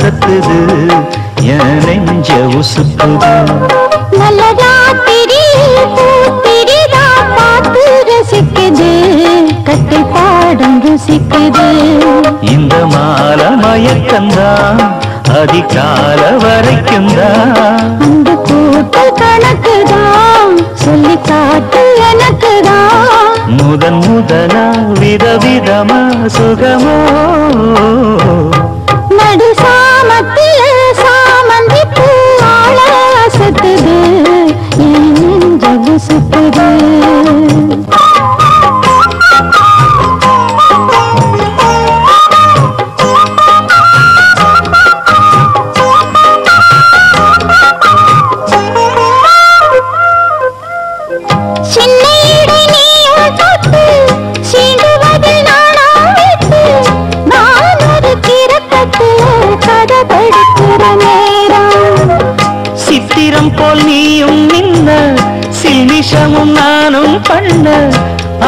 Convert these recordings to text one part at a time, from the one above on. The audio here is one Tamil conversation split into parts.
சத்துது என் நெஞ்ச உசுப்புது மலராத்திரி பூத்திரி நான் பார்த்து ரசிக்குது கட்டை பாடம் ருசிக்குது இந்த மாலை மயக்கந்தான் அதிகால வரைக்குந்தான் அந்த கூட்டல் கணக்குதான் சொல்லி காட்டு எனக்குதான் முதன் முதலா விதவிதமா சுகமோ நடு சாமத்தில சாமந்தி பூவாள அசத்துது என் நெஞ்சு சுத்துது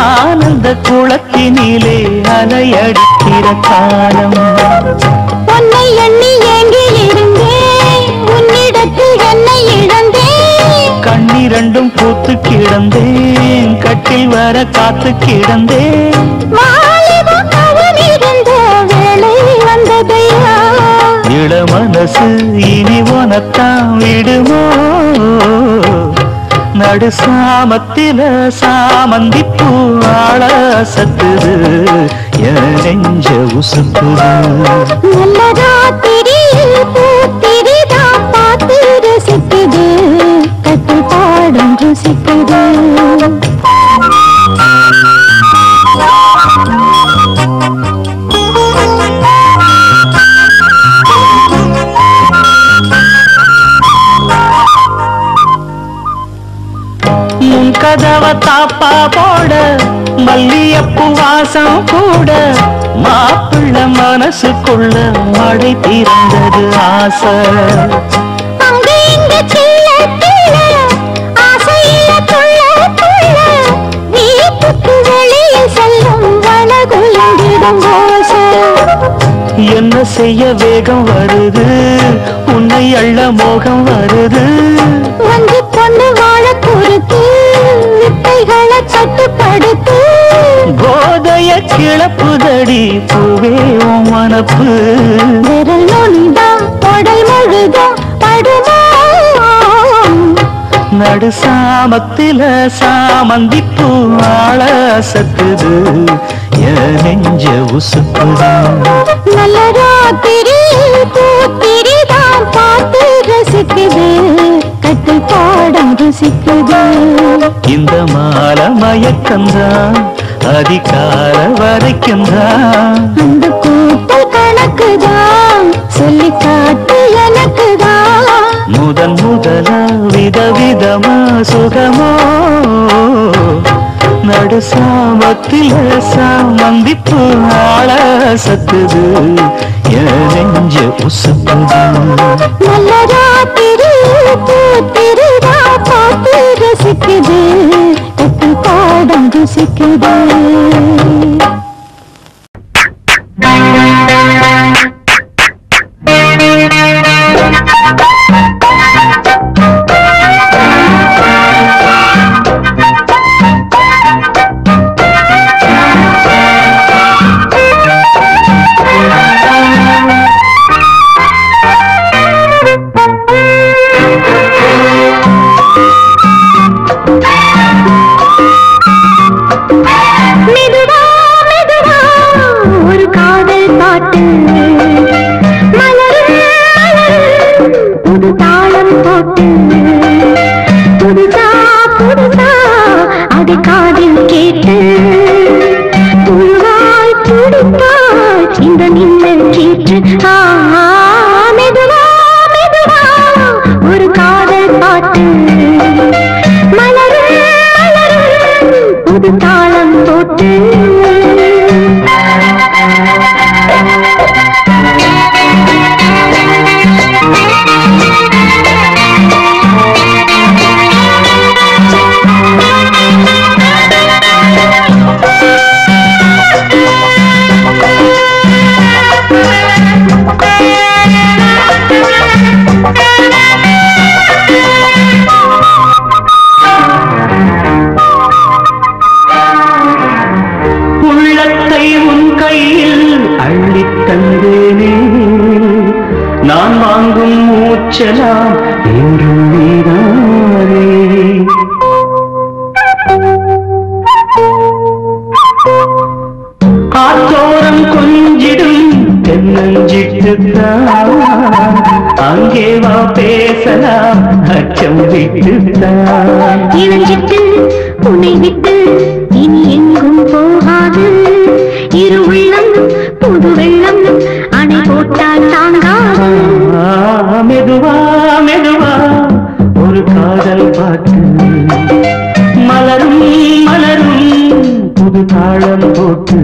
आनंद कुलत्तिनिले अलयडिक्किर कालम कण्णिरंडुम पूत्तु किडंदेन कट्टिल वर कात्तु किडंदेन इळमनसु इनि उनक्कां विडुमो नडु सामत्तिल सामंदी पूवाळ सत्तुदु एन नेंज उसुत्तुदु नल्लरातिरी पूतिरी दां पात्तु रसिक्कुदु कट्टु पाडं रुसिक्कुदु कदवा तापा पोड़ मल्लियप्पु वासम कूड़ माप्पिल्ल मनसुक्कुल्ल मडै तिरंददु आसै अंग इंग चिल्ल तिल्ल आसैय तुल्ल तुल्ल वीट्टुक्कु वेलिय सेल्लुम वनगुलंदिडुम ओसै एन्न सेय्य वेगम वरुदु उन्नै अल्ल मोகம் वरुदु वंदु पोन्नु வாழ குருது போதைய கிளப்புதடி பூவே உன் மனப்பு விரல் நுனிதா படை முழுதா படுமா நடு சாமத்தில சாமந்தி பூவாள அசத்துது என் நெஞ்ச உசுப்புது மலராத்திரி பூத்திரி தான் பார்த்து ரசிக்குது கட்டை பாடம் ருசிக்குது இந்த மாலை மயக்கந்தான் அதிகால வரைக்குந்தான் அந்த கூட்டல் கணக்குதான் சொல்லி காட்டு எனக்குதான் முதன் முதலா விதவிதமா சுகமோ நடு சாமத்தில சாமந்தி பூவாள அசத்துது என் நெஞ்ச உசுப்புது மலராத்திரி பூத்திரி நான் பார்த்து ரசிக்குது கட்டை பாடம் ருசிக்குது मेरा நான் வாங்கும் மூச்சலாம் என்றும் நீதானே. ஆத்தோரம் கொஞ்சிடும் தென்னஞ்சிட்டுத்தான் அங்கே வா பேசலாம் அச்சம் விட்டுத்தான். இறஞ்சிட்டு உன்னை விட்டு இனி எங்கும் போகாது இரு உள்ளம் புது வெள்ளம் அணை போட்டால் தாங்காது. மெதுவா மெதுவா ஒரு காதல் பாட்டு மலரும் மலரும் புது தாளம் போட்டு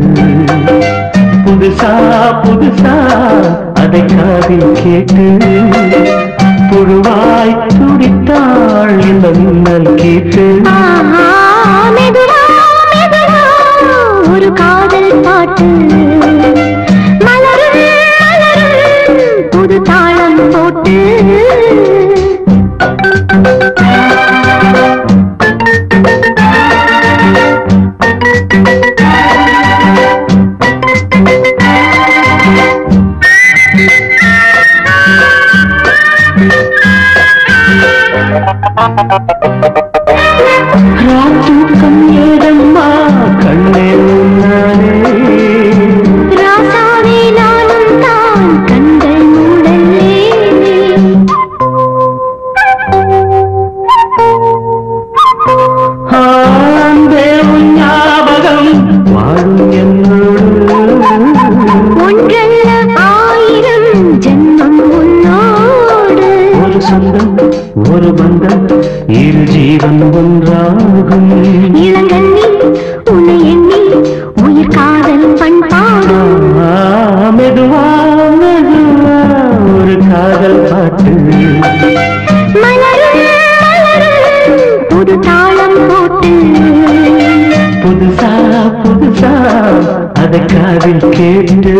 புதுசா புதுசா அதை காதில் கேட்டு புழுவாய் துடித்தாள் இந்த மின்னல் கேட்டு. ஒரு காதல் பாட்டு மலரும் மலரும் புது தாளம் போட்டு. ராத்தூக்கம் ஏதம்மா கண்ணே முன்னாலே ராசாவே நானும் தான் கண்கள் மூடலே. ஆந்தே உன் ஞாபகம் வாழும் என்னோடு ஒன்றல்ல ஆயிரம் ஜென்மம் உன்னோடு. ஒரு சொந்தம் ஒரு பந்தம் இரு ஜீவன் ஒன்றாகும். இளங்கண்ணி உன்னை எண்ணி உயிர் காதல் பண்பாடு. மெதுவா மெதுவா ஒரு காதல் பாட்டு மலரும் மலரும் புது தாளம் போட்டு புதுசா புதுசா அதை காதில் கேட்டு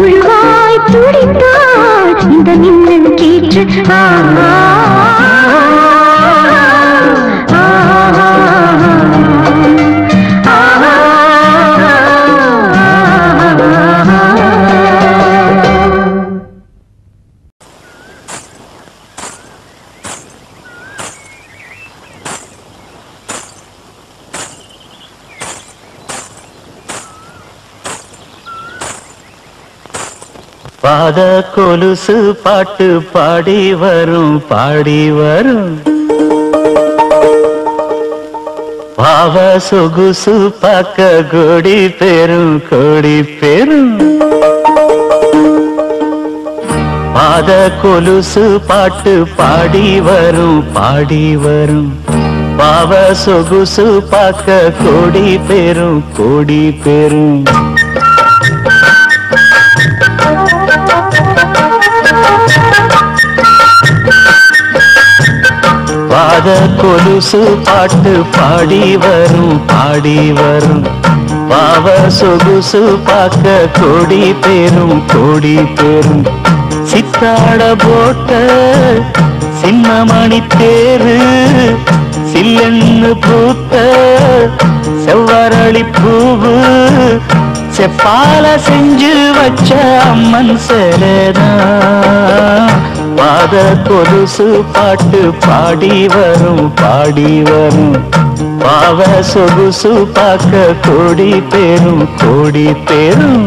உள்வாய் துடித்தாள் இந்த மின்னல் கேற்று. பாத கொலுசு பாட்டு பாடி வரும் பாடி வரும் பாவ சொகுசு பார்க்க கோடி பெரும் கோடி பெரும். பாத கொலுசு பாட்டு பாடி வரும் பாடி வரும் பாவ சொகுசு பார்க்க கோடி பெரும் கோடி பெரும். பாத கொலுசு பாட்டு பாடி வரும் பாடி வரும் பாவ சொகுசு பார்க்க கோடி பெரும் கோடி பெரும். சித்தாட போட்ட சின்னமணி தேரு சில்லென்னு பூத்த செவ்வரளி பூவு செப்பால செஞ்சு வச்ச அம்மன் சரதா. பாத கொலுசு பாட்டு பாடி வரும் பாடி வரும் பாவ சொகுசு பார்க்க கோடி பெரும் கோடி பெரும்.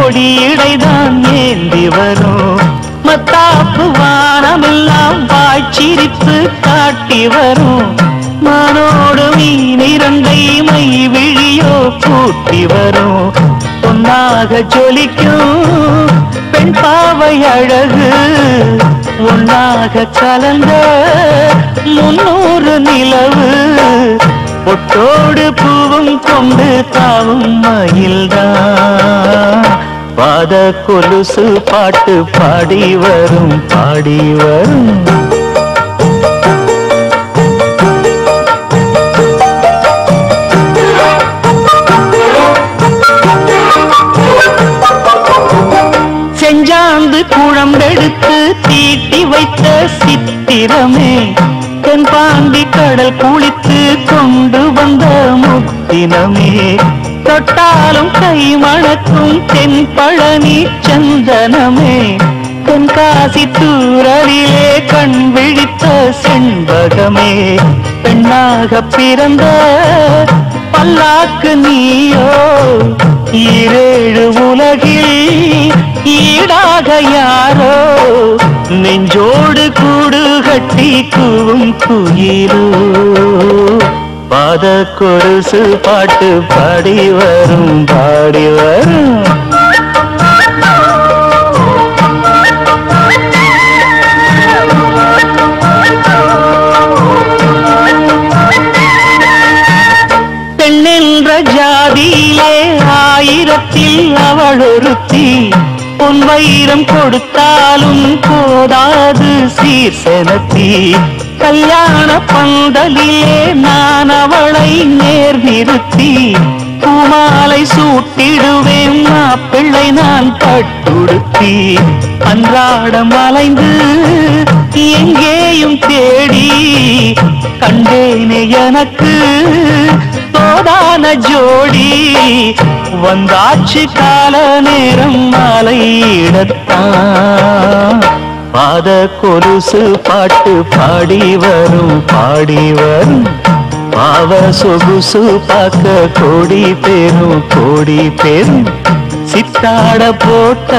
கொடியைதான் ஏந்தி வரும் மத்தாப்பு வானமெல்லாம் வாய்ச்சிரித்து காட்டி வரும் மானோடு மீன் இரண்டை மை விழியோ பூட்டி வரும். ஒன்னாக ஜொலிக்கும் பெண் பாவை அழகு ஒன்னாக கலந்த முன்னோ பொட்டோடு பூவும் கொண்டு தாவும் மயில்தான் பாத கொலுசு பாட்டு பாடி வரும் பாடி வரும். செஞ்சாந்து குழம்பெடுத்து தீட்டி வைத்த சித்திரமே தென்பாண்டி கடல் குளித்து கொண்டு வந்த முத்தினமே தொட்டாலும் கை மணக்கும் தென்பழனி சந்தனமே தென்காசி தூரலிலே கண் விழித்த செண்பகமே பெண்ணாக பிறந்த பல்லாக்கு நீயோ ஈரேழு உலகில் ஈடாக யாரோ நெஞ்சோடு கூடு கட்டி கூவும் குயிலோ பாத கொலுசு பாட்டு பாடி வரும் பாடி வரும். பெண்ணென்ற ஜாதியிலே ஆயிரத்தில் அவள் ஒருத்தி பொன் வைரம் கொடுத்தாலும் போதாது சீர் செலுத்தி கல்யாண பந்தலிலே நான் அவளை நேர் நிறுத்தி பூமாலை சூட்டிடுவேன் மாப்பிள்ளை நான் கட்டுடுத்தி அன்றாடம் அலைந்து எங்கேயும் தேடி கண்டேனே எனக்கு தோதான ஜோடி வந்தாச்சு கால நேரம் மாலையிடத்தான் பாத கொலுசு பாட்டு பாடி வரும் பாடி வரும். பாவ சொகுசு பார்க்க கோடி பேரும் கோடி பேரும் சித்தாட போட்ட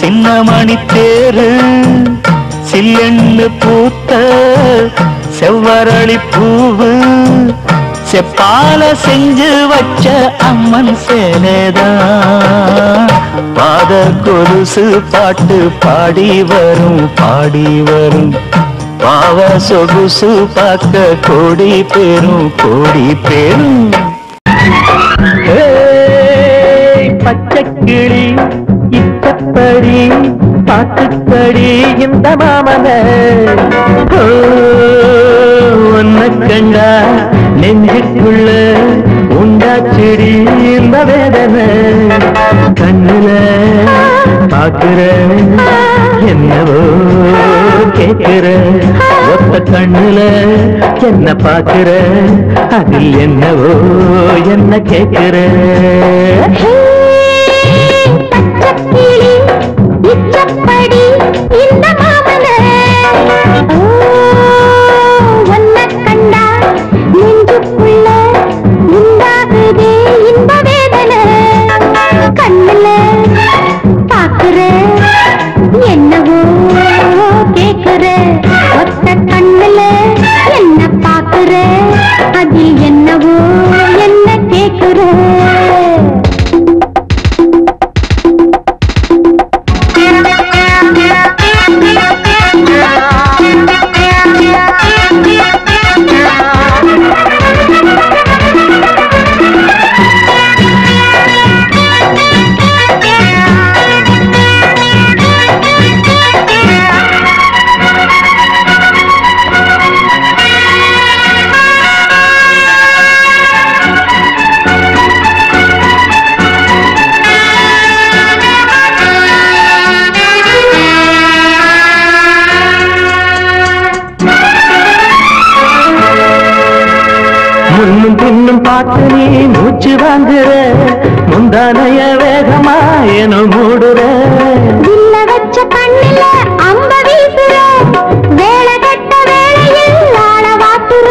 சின்னமணி தேரு சில்லெண்ணு பூத்த செவ்வரளி பூவு செப்பால செஞ்சு வச்ச அம்மன் சேலைதான் பாத கொலுசு பாட்டு பாடி வரும் பாடி வரும். பாவ சொகுசு பார்க்க கோடி பேரும் கோடி பேரும். பச்சைக்கிளி இச்சப்படி பாட்டுப்படி இந்த மாமன ஒன்ன கண்டா நெஞ்சுக்குள்ள உண்டாச்செடி இந்த வேதனை கண்ணுல பாக்குற என்னவோ கேட்கிற ஒத்த கண்ணுல என்ன பாக்குற அதில் என்னவோ என்ன கேட்கிற முந்தானைய வேகமா என மூடுற இல்ல வச்ச கண்ணில அம்ப வீசுற வேளை கட்ட வேளையில் நாள வாத்துற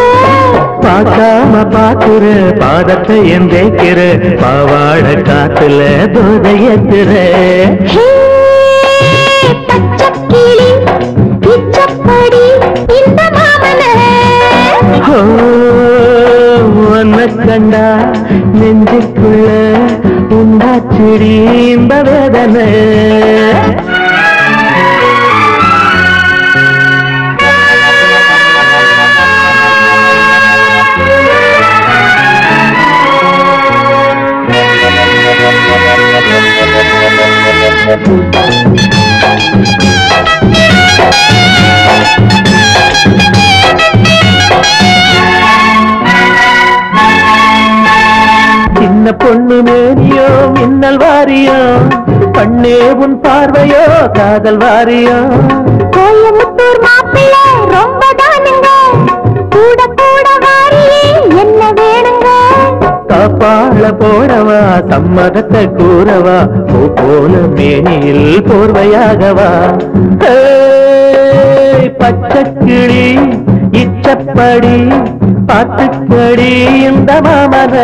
பாக்காம பாக்குற பாதத்தை எந்தேக்கிற பாவாட காத்துல தோதையத்துற பச்சக்கிளி பிச்சப்படி இந்த மாமன கண்டா நெஞ்சுக்குள்ள உண்டாச்சிடி இந்த வேதனை மின்னல் வாரியோ பண்ணே உன் பார்வையோ காதல் வாரியோ கோயம்புத்தூர் மாப்பிள்ளை ரொம்ப தானுங்க கூட கூட வாரியே என்ன வேணுங்க காப்பாள போறவா சம்மதத்தை கூறவா ஓ போல மேனியில் போர்வையாகவா பச்சக்கிளி இச்சப்படி பாத்துக்கடி இந்த மாமத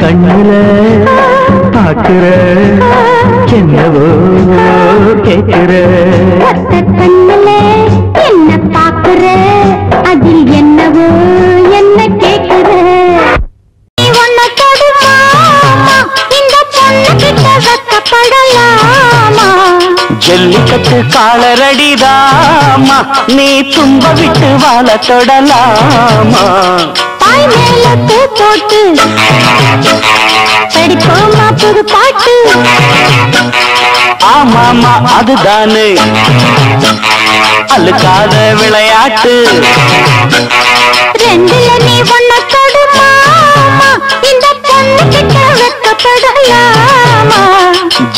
கண்ணுல பாக்குற என்னவோ கேட்குற கண்ணுல என்ன பாக்குற அதில் என்னவோ என்ன கேட்குற ஜல்லிக்கட்டு காலரடிதாமா நீ தும்ப விட்டு வாழ தொடலாமா தாய் மேல பூ போட்டு படிப்போமா புது பாட்டு ஆமாமா அதுதானே அழுக்காத விளையாட்டு ரெண்டுல நீ ஒண்ணு தொடுமா இந்த பொண்ணு கிட்ட வெக்கப்படலாமா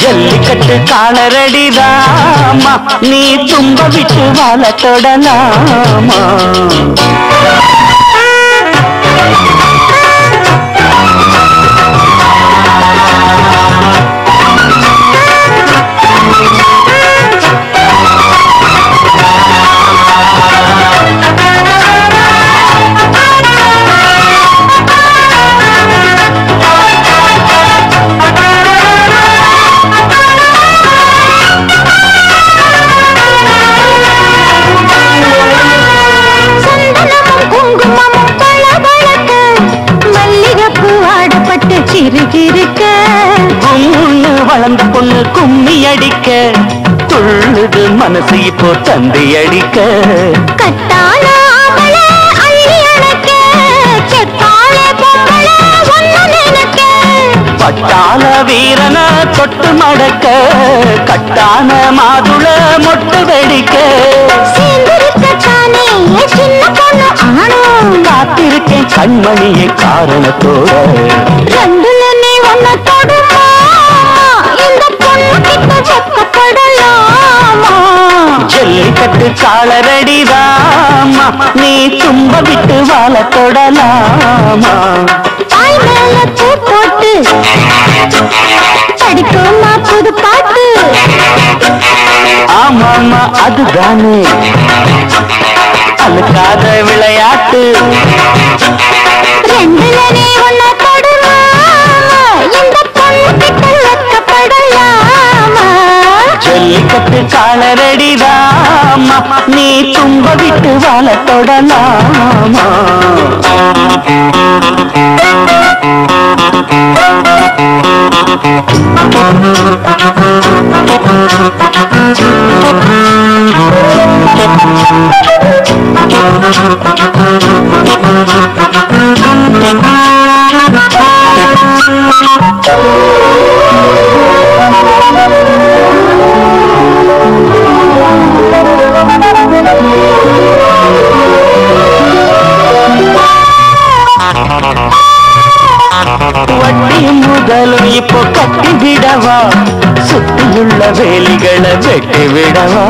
ஜல்லிக்கட்டு காலரடிதாமா நீ தும்ப விட்டு வாழ தொடலாமா வளர்ந்த பொண்ணு கும்மி அடிக்க துள்ளுது மனசு இப்போ தந்தி அடிக்க பட்டாள வீரன தொட்டு மடக்க கட்டான மாதுள மொட்டு வெடிக்க காத்திருக்கேன் கண்மணியே காரணத்தோட ஜல்லிக்கட்டு காலரடிதாமா நீ தும்ப விட்டு வாழ தொடலாமா தாய் மேல பூ போட்டு படிக்கோமா புது பாட்டு ஆமாமா அதுதானே அழுக்காத விளையாட்டு ரெண்டுல நீ ஒண்ணு தொடுமா இந்த பொண்ணு கிட்ட வெக்கப்படலாமா ஜல்லிக்கட்டு காலரடிதா நீ தும்ப விட்டு வாழ தொடலாமா இப்போ கட்டி விடவா சுத்தியுள்ள வேலிகளை வெட்டி விடவா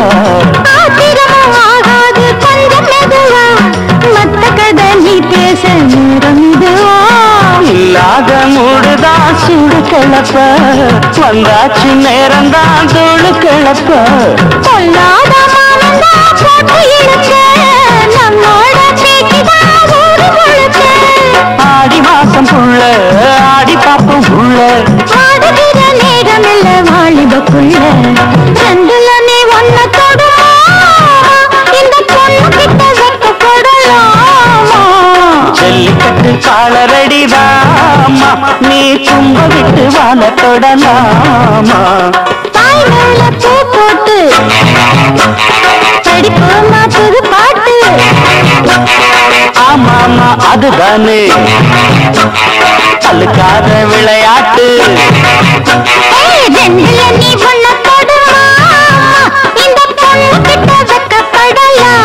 இல்லாத மூடுதான் சுடு கிளப்ப வந்தாச்சு நேரம்தான் தோடு கிளப்ப ஆடி மாசம் புள்ள ஆடி பாப்பம் புள்ள ஆடுகிற நேரமில்ல வாலிபக்குள்ள ரெண்டுல நீ ஒண்ணு தொடுமா இந்த பொண்ணு கிட்ட வெக்கப்படலாமா ஜல்லிக்கட்டு காலரடிதாமா நீ தும்ப விட்டு வாழ தொடலாமா தாய் மேல பூ போட்டு படிப்போமா புது பாட்டு ஆமாமா அதுதானே அழுக்காத விளையாட்டு நீ ஒண்ணு தொடுமா இந்த பொண்ணு கிட்ட வெக்கப்படலாமா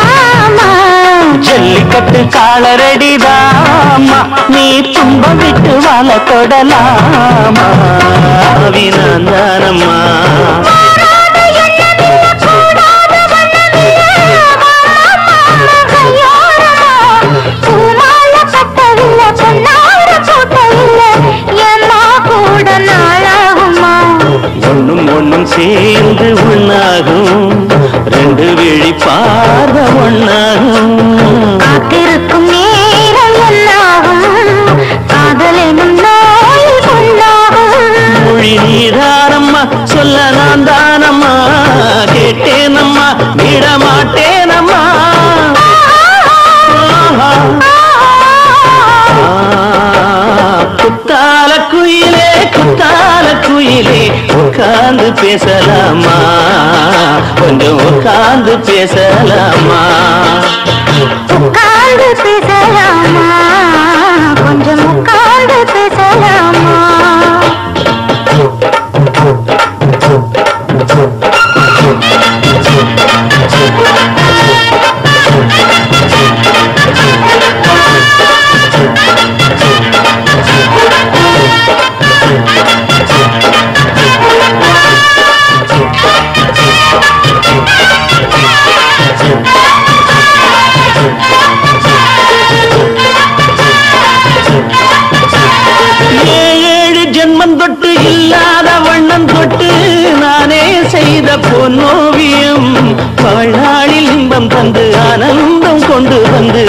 காலரடிதாமா நீ தும்ப விட்டு வாழ தொடலாமா அவினந்தானம்மா சேர்ந்து ஒன்னாகும் ரெண்டு விழி பார்வ ஒன்னாகும் காத்திருக்கும் நேரம் ஒன்னாகும் காதலினும் நோய் ஒன்னாகும் மொழி நீதானம்மா சொல்ல நான் தானம்மா கேட்டேனம்மா விட மாட்டேனம்மா குத்தால குயிலே குத்தால குயிலே உட்காந்து பேசலாமா கொஞ்சம் உட்காந்து பேசலாமா உட்காந்து பேசலாமா கொஞ்சம் உட்காந்து பேசலாமா பொன்னோவியம் பாழாளில் இன்பம் தந்து ஆனந்தம் கொண்டு வந்து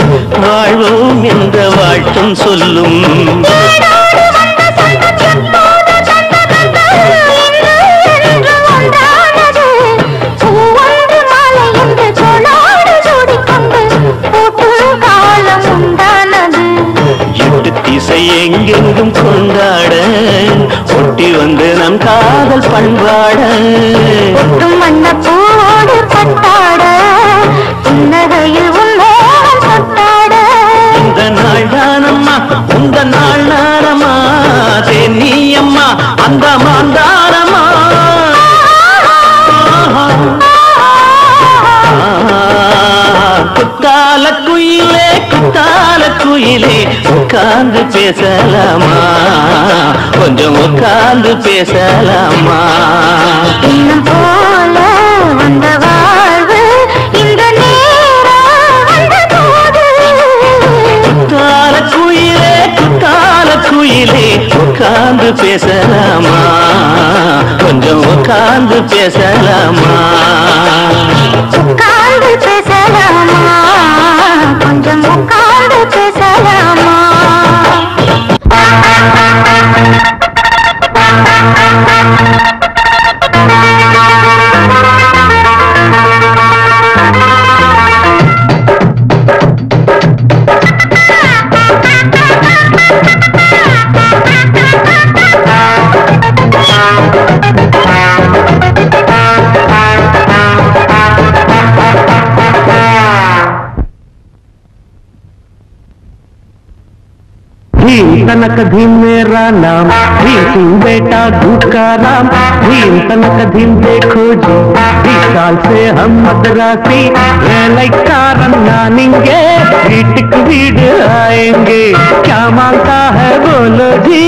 வாழ்வோம் என்ற வாழ்த்தும் சொல்லும் எட்டு திசை எங்கெங்கும் கொண்டாட ஒட்டி வந்து நம் காதல் பண்பாட அந்த மாந்தாரமா குத்தால குயிலே குத்தால குயிலே உட்கார்ந்து பேசலாமா கொஞ்சம் உட்கார்ந்து பேசலாமா இன்னும் போல வந்த வாழ்வு இந்த நேரம் வந்த போது குத்தால குயிலே குத்தால குயிலே உட்கார்ந்து பேசலாமா கொஞ்சம் உட்கார்ந்து பேசலாமா உட்கார்ந்து பேசலாமா கொஞ்சம் உட்கார்ந்து பேசலாமா भीम तनक भीम मेरा नाम भीम तू बेटा दूध का राम भीम तनक भीम देखो जी बीस साल से हम मद्रासी कारण मानेंगे टिक भीड़ आएंगे क्या मांगता है बोलो जी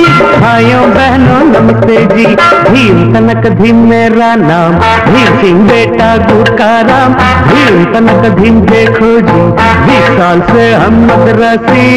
भाइयों बहनों नमस्ते जी भीम तनक भीम मेरा नाम भीम सिंह बेटा दूध का राम भीम तनक भीम देखो जी बीस साल से हम मद्रासी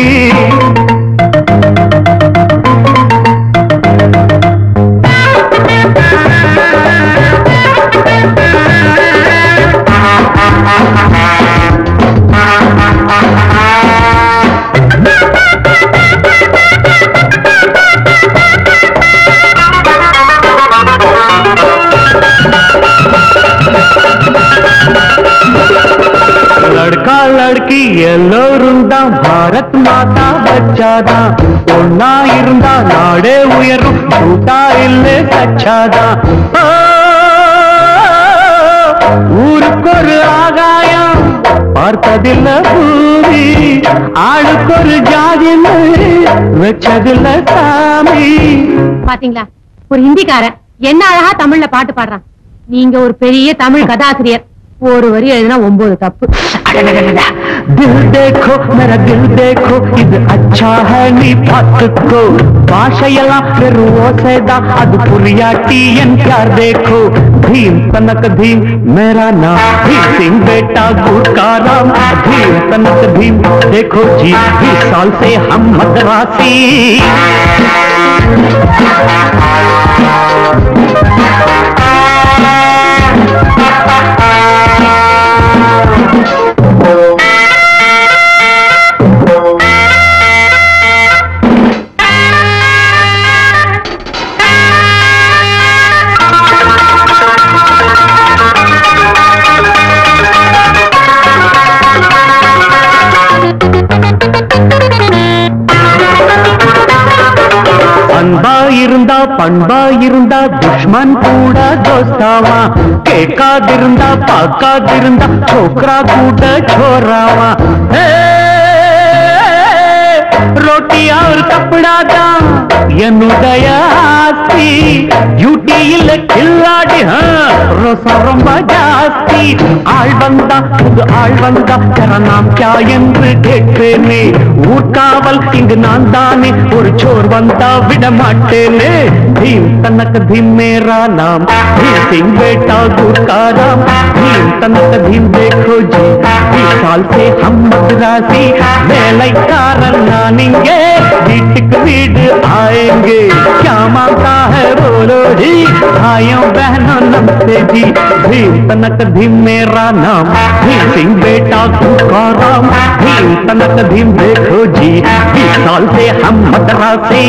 लड़का लड़की एलोरुंदा भारत माता बच्चादा ओन्ना इरुंदा नाडे उयरू ऊटा इल्ले कच्चादा ऊरुकोरु आगाया पार्तदिल्ल पूरी आळुकोरु जागिल्ल वेच्चदिल्ल सामी பாத்தீங்களா ஒரு ஹிந்திக்காரன் என்ன அழகா தமிழ்ல பாட்டு பாடுறான் நீங்க ஒரு பெரிய தமிழ் கதாசிரியர் और वरी एना तप मेरा दिल देखो इत अच्छा है नी पाको भाषा रोसेदा अद पुरियाटी एन प्यार देखो भीम तनक भीम मेरा नाम भीम सिंह बेटा गुटकाराम भीम तनक भीम देखो जी 20 साल से हम मद्रासी பண்பா இருந்தா दुश्मन கூட தோஸ்தாவா கேட்காதிருந்தா பார்க்காதிருந்தா சோக்ரா கூட சோராவா ஹே रोटी और कपड़ा दा यनुदयास्ती यूटी इल खिलाड़ी हाँ रोसर मजास्ती आल बंदा तेरा नाम क्या என்று கேட்டேனே ஊர்காவல் இங்கு நான் தானே ஒரு சோர் வந்தா விடமாட்டேனே भीम तनक भीम मेरा नाम भीम सिंह बेटा गुटकाराम भीम तनक भीम देखो जी 20 साल से हम मद्रासी வேலைக்காரன் आनेंगे टिक वीड आएंगे क्या मांगता है बोलो जी भाइयों बहनों नमस्ते जी भीम तनक भीम मेरा नाम भीम सिंह बेटा गुटकाराम भीम तनक भीम देखो जी 20 साल से हम मद्रासी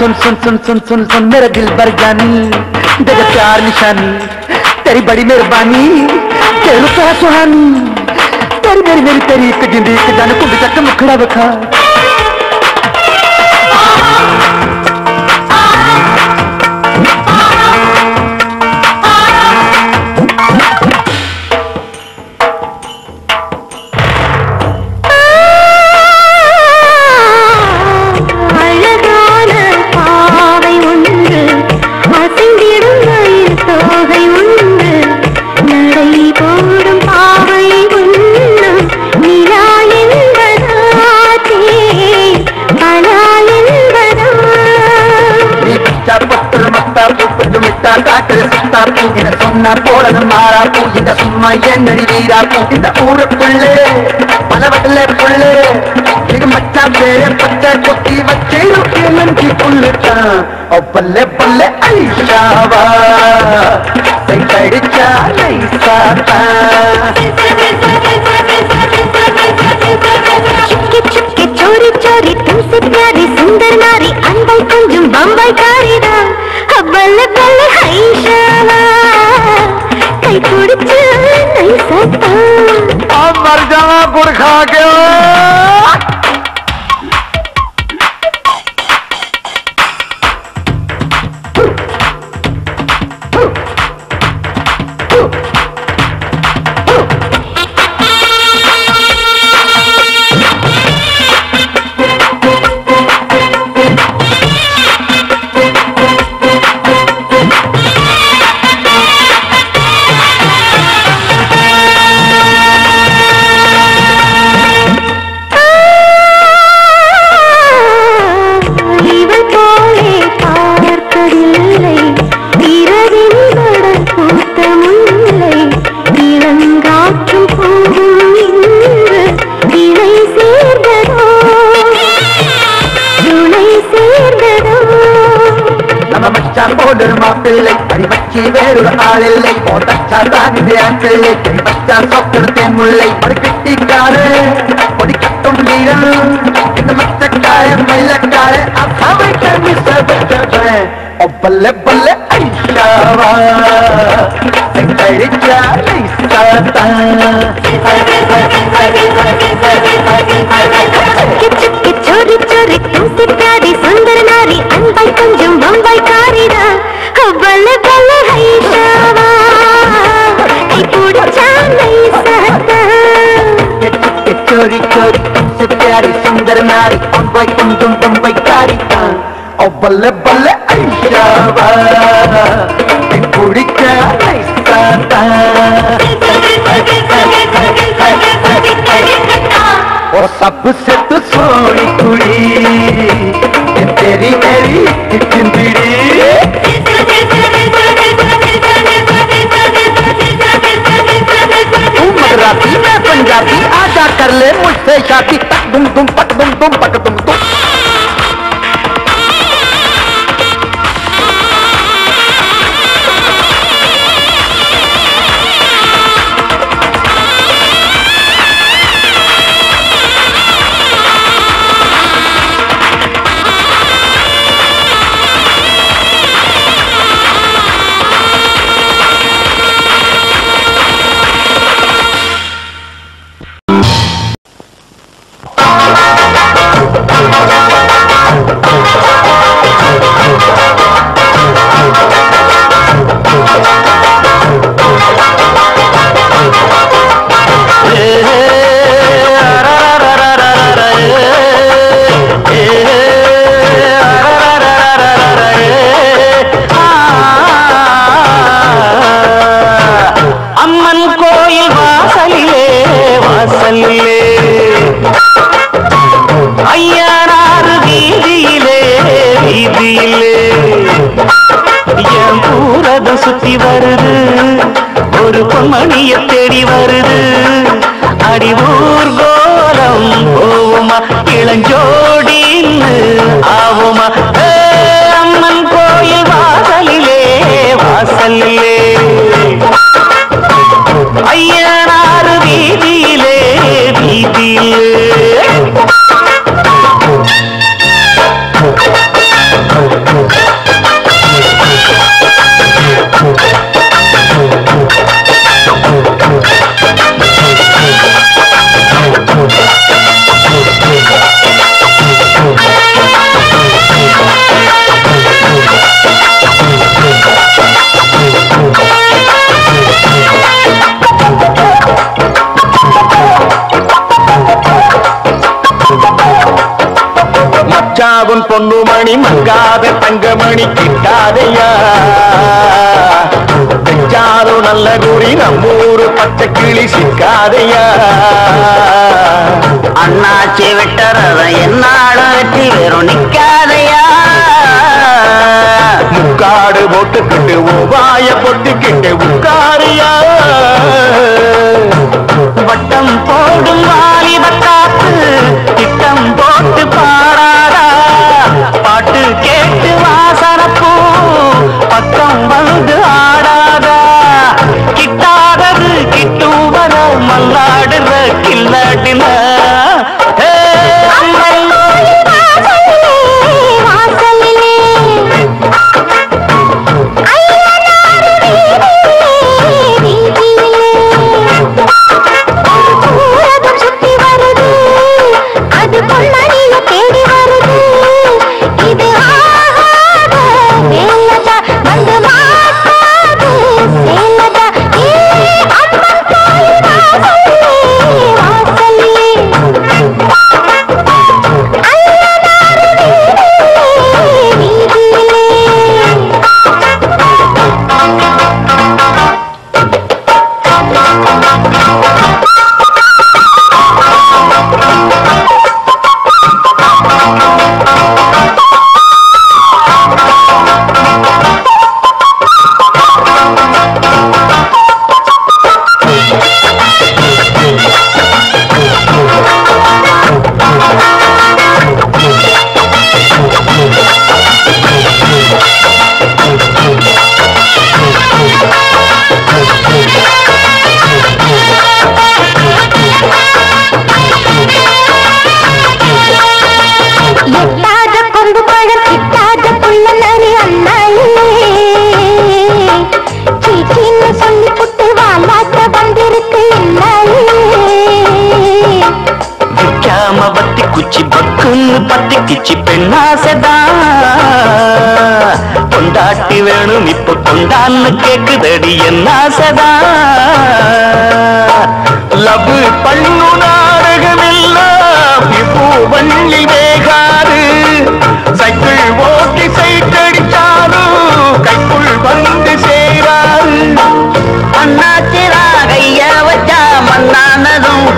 सुन सुन सुन सुन मेरा दिल भर जानी तेरा प्यार निशानी तेरी बड़ी मेहरबानी तेरू कहा सुहानी तेरी मेरी मेरी तेरी एक जिंदगी एक जान कुंड चक मुखड़ा बखा बल्ले बल्ले ऐशावा चुपके चुपके चोरी चोरी तुमसे प्यारी सुंदर नारी अंबाई कुंजुम बंबई कारी दा बल्ले बल्ले ऐशावा कई थोड़ी चल नहीं सकता अब मर जाना गुड़ खा के बल्ले बल्ले ऐशावा चुपके चुपके चोरी चोरी तुमसे प्यारी सुंदर नारी अंबाई कुंजुम बंबई कारी दा बल्ले बल्ले ऐशावा नहीं सकता चुपके चोरी चोरी तुमसे प्यारी सुंदर नारी अंबाई कुंजुम बंबई कारी दा बल्ले बल्ले कुड़ी क्या आपसे तो सोनी कुड़ी तेरी मेरी चिंदड़ी तू मदरासी मैं पंजाबी आजा कर ले मुझसे शादी दुम दुम पक दुम दुम पक दुम दुम பொண்ணு மணி மங்காத தங்கமணி கிட்டாதையா பெஞ்சாலும் நல்ல குடி நம்மூரு பச்சை கிளி சிக்காதையா அண்ணாச்சி விட்டறத என்னாலும் வெற்றி வெறும் நிக்காதையா முக்காடு போட்டுக்கிட்டு வாய பொட்டிக்கிட்டு உட்காரியா வட்டம் போடும் வாலி வட்டாப்பு திட்டம் போட்டு பாடாடா பாட்டு கேட்டு வாசனப்பூ பக்கம் வந்து ஆடாதா கிட்டாதது கிட்டும் வர மல்லாடுற கில்லாட்டினா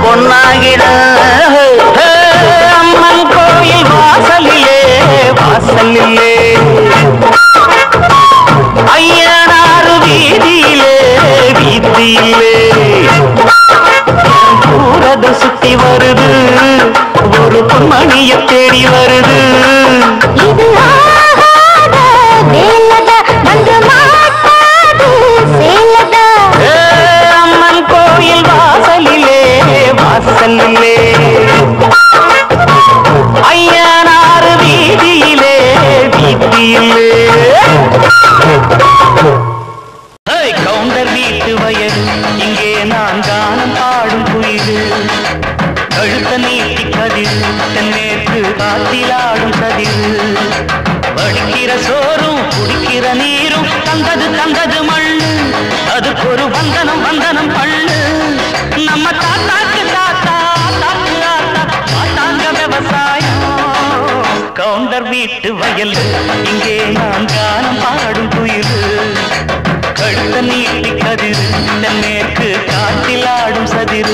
பொன்னாகிட வருது, ஒரு பொன்மணியை தேடி வருது. இது ஆகாத வேலதா, வந்து மாட்டாது சேலதா. அம்மன் கோயில் வாசலிலே வாசலிலே ஐயனார் வீதியிலே வீதியிலே வீட்டு வயல் இங்கே நான் கானம் பாடும் குயில் கழுத்த நீட்டி கதிர் மேற்கு காட்டில் ஆடும் சதிர்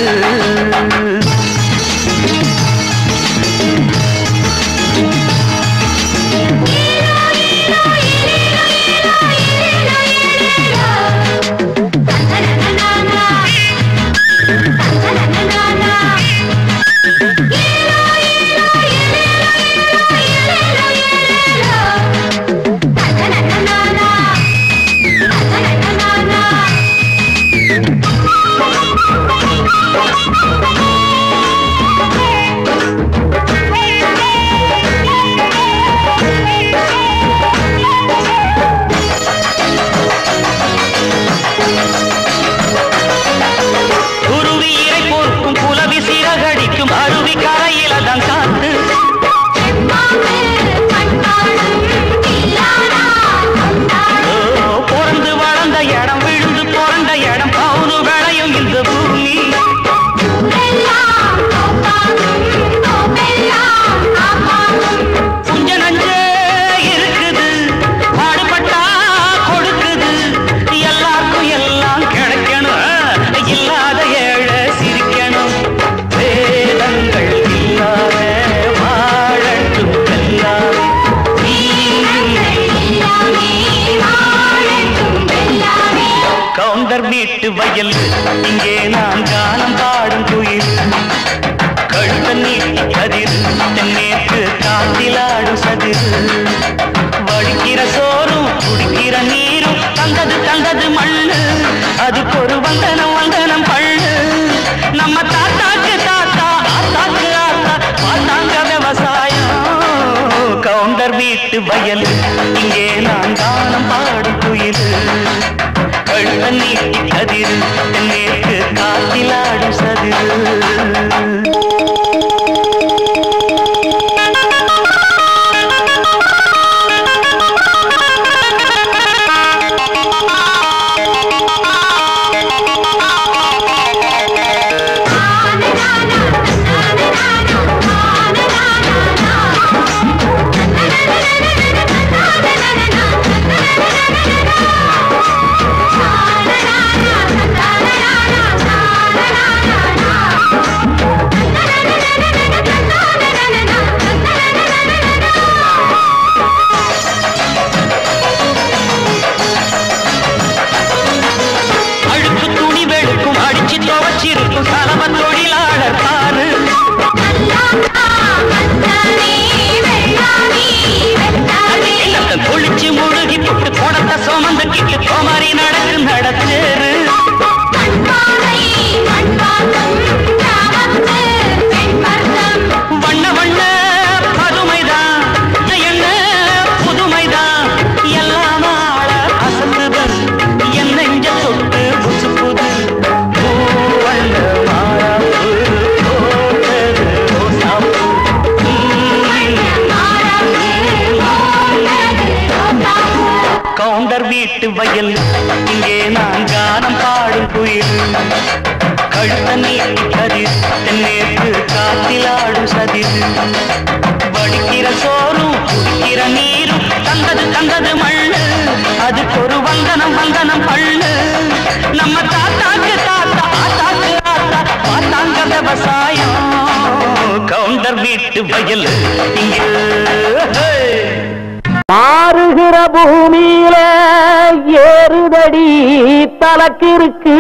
தலக்கிருக்கு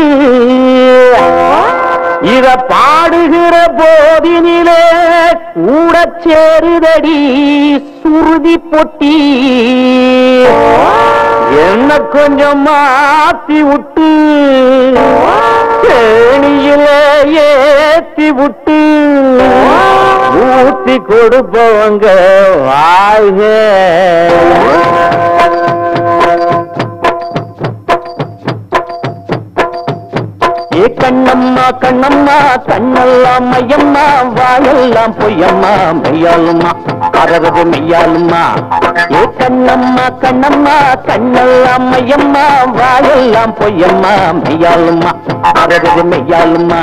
இத பாடுகிற போதினிலே கூடச் சேருதடி சுருதி பொட்டி என்ன கொஞ்சம் மாத்தி விட்டு கேணியிலே ஏத்தி விட்டு ஊத்தி கொடுப்பவங்க வாழ்க கண்ணம்மா கண்ணம்மா கண்ணெல்லாம் மையம்மா வாயெல்லாம் பொய்யம்மா மெய்யாலும்மா அறவது மெய்யாலும்மா ஏ கண்ணம்மா கண்ணம்மா கண்ணெல்லாம் மையம்மா வாயெல்லாம் பொய்யம்மா மெய்யாலும்மா அறவது மெய்யாலும்மா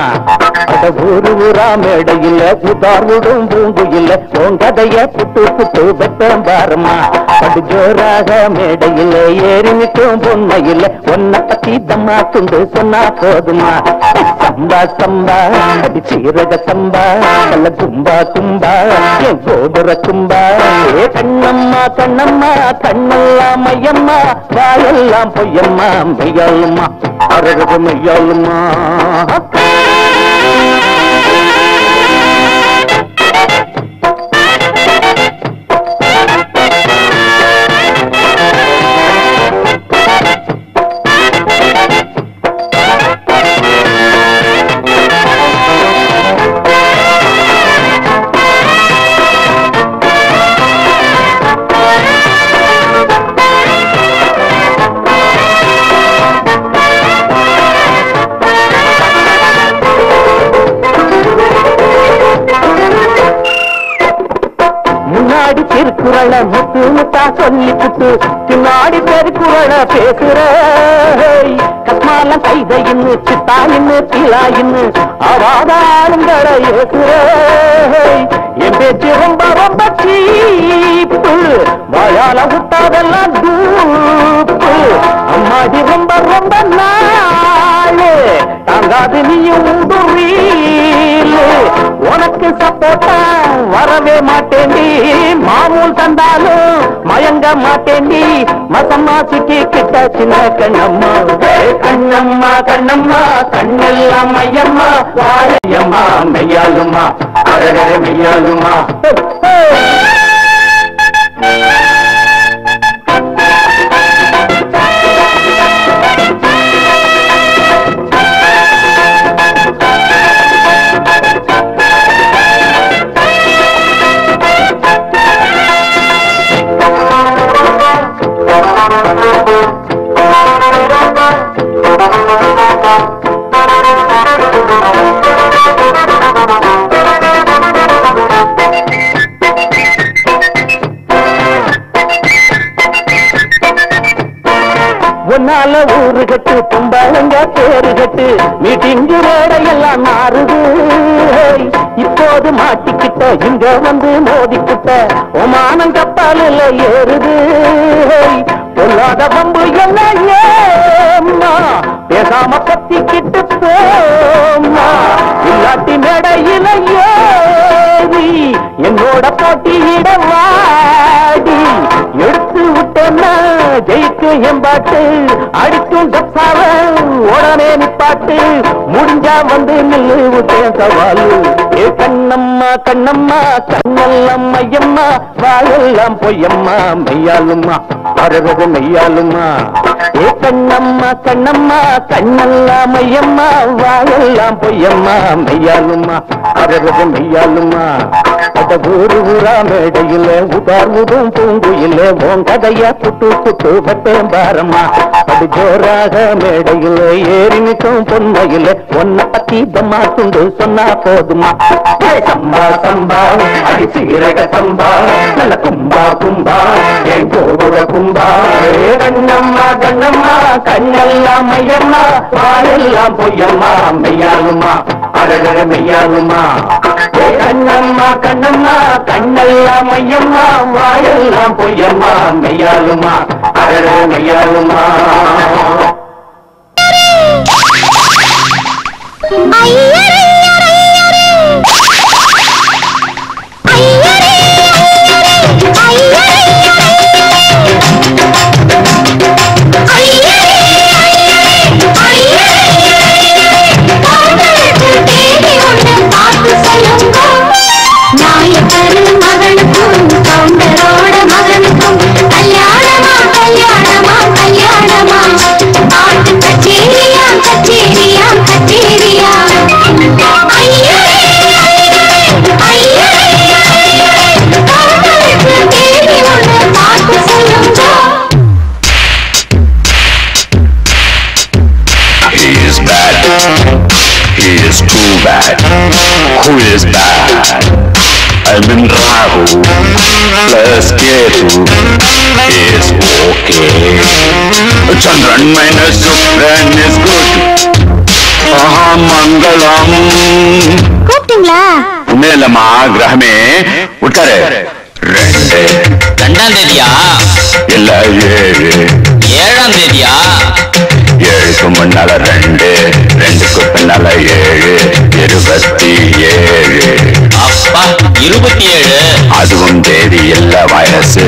அட ஊரு ஊரா மேடையில் புதார் விடும் பூங்குயில் உங்கதைய புட்டு புட்டு வெப்பம் பாருமா படு ஜோராக மேடையில் ஏறி நிற்கும் பொன்மையில் ஒன்ன பத்தி தம்மா துண்டு சொன்னா போதுமா சம்பா சம்பா அடி சீரக சம்பா நல்ல கும்பா கும்பா என் கோபுர கும்பா ஏ கண்ணம்மா கண்ணம்மா கண்ணெல்லாம் மையம்மா வாயெல்லாம் பொய்யம்மா மெய்யாலும்மா அறவது மெய்யாலும்மா முத்து முத்தா சொல்லி புட்டு பின்னாடி பேரு குரல பேசுற கஸ்மாலம் கைதையின்னு சித்தாயின்னு தீலாயின்னு அவாதாரங்களை ஏசுற என் பேச்சு ரொம்ப ரொம்ப சீப்பு வாயால முத்தாதெல்லாம் தூப்பு அம்மாடி ரொம்ப ரொம்ப நாளு தாங்காது நீயும் உடுறீலு உனக்கு சப்போட்டா வரவே மாட்டேண்டி மாமூல் தந்தாலும் மயங்க மாட்டேண்டி மசம்மா சிக்கி கிட்ட சின்ன கண்ணம்மா கண்ணம்மா கண்ணம்மா கண்ணெல்லாம் மையம்மா வாழையம்மா மெய்யாலுமா அழகர மெய்யாலுமா ஒன்னால ஊரு கட்டு பொம்பளங்க பேரு கட்டு மீட்டிங்கு வேடையெல்லாம் மாறுது இப்போது மாட்டிக்கிட்ட இங்க வந்து மோதிக்கிட்ட ஒமானம் கப்பாலில் ஏறுது பொல்லாத பம்பு எல்லாம் ஏம்மா பேசாம பத்திக்கிட்டு போம்மா இல்லாட்டி மேடையில ஏறி என்னோட போட்டியிட வாடி எடுத்து விட்டேன்னா ஜெயிக்கு எம்பாட்டு அடிக்கும் தப்பாவ உடனே நிப்பாட்டு முடிஞ்சா வந்து நில்லு விட்டேன் சவாலு ஏ கண்ணம்மா கண்ணம்மா கண்ணெல்லாம் மையம்மா வாயெல்லாம் பொய்யம்மா மெய்யாலும்மா அறவது மெய்யாலும்மா ஏ கண்ணம்மா கண்ணம்மா கண்ணெல்லாம் மையம்மா வாயெல்லாம் பொய்யம்மா மெய்யாலும்மா அறவது மெய்யாலும்மா அத ஊரு ஊரா மேடையில உதார் உதும் பூங்குயில உன் கதைய புட்டு புட்டு பட்டேன் பாரம்மா அது ஜோராக மேடையில ஏறி நிற்கும் பொன்மையில ஒன்ன பத்தி தம்மா துண்டு சொன்னா போதுமா சம்பா சம்பா அடி சீரக சம்பா நல்ல கும்பா கும்பா என் கோபுர கும்பா கண்ணம்மா கண்ணம்மா கண்ணெல்லாம் மையம்மா வாயெல்லாம் பொய்யம்மா மெய்யாலுமா அழகர மெய்யாலுமா கண்ணம்மா கண்ணம்மா கண்ணெல்லாம் மையம்மா வாயெல்லாம் பொய்யம்மா மெய்யாலுமா அழகர மெய்யாலுமா Rahu is bad. I mean Rahu plus Ketu is okay. Chandran minus Shukran is good. Aha Mangalam. Kuptingla. Nelama graha mein utkare. Rende. Randan de diya. Illa yere. Yeran de diya. Yerku mannala rende. Renduku pennala yere. Irubatti yere. Appa irubatti yere. Aduvum thedi illa vayasu.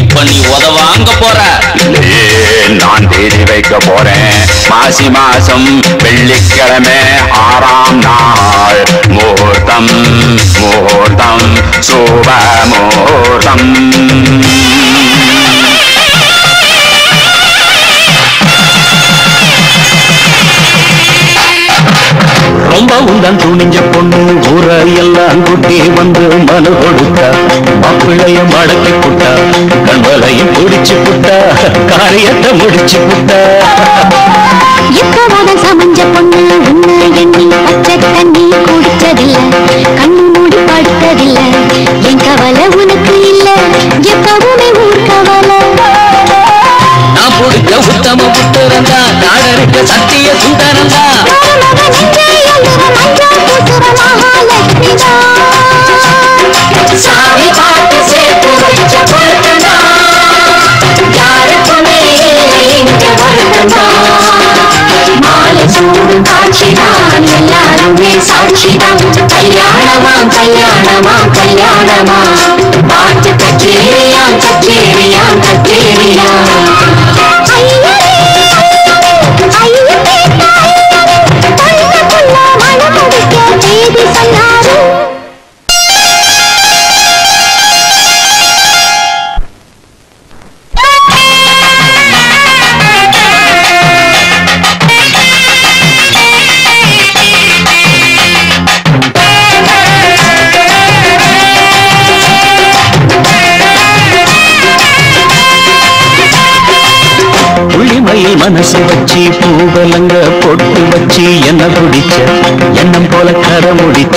Ippa nee odavaanga pora. Illaye naan thedi vaikka poren. Maasi maasam vellikkalame aaram naal. Muhurtam muhurtam suba muhurtam. Romba undan thunij ponnu urayellan kutti vandu manu kodutta mappilaya madakki putta kanvalayum pudichu putta kaariyatta mudichu putta yukkavana samanj ponnu unna enni pacha thanni kudichadilla kannu moodi padukkadilla en kavala unakku illa yekavume urkavala na podukka uttama puttaranda naadarikka sattiya sundaranda सारी बात से पूछो वरना यार तुम्हें इनके वरना माल सूर काचिना यार में साचिना कल्याणमा कल्याणमा बात कचेरिया कचेरिया कचेरिया मनस वी पूवलंग वी पिड़ कर मुड़च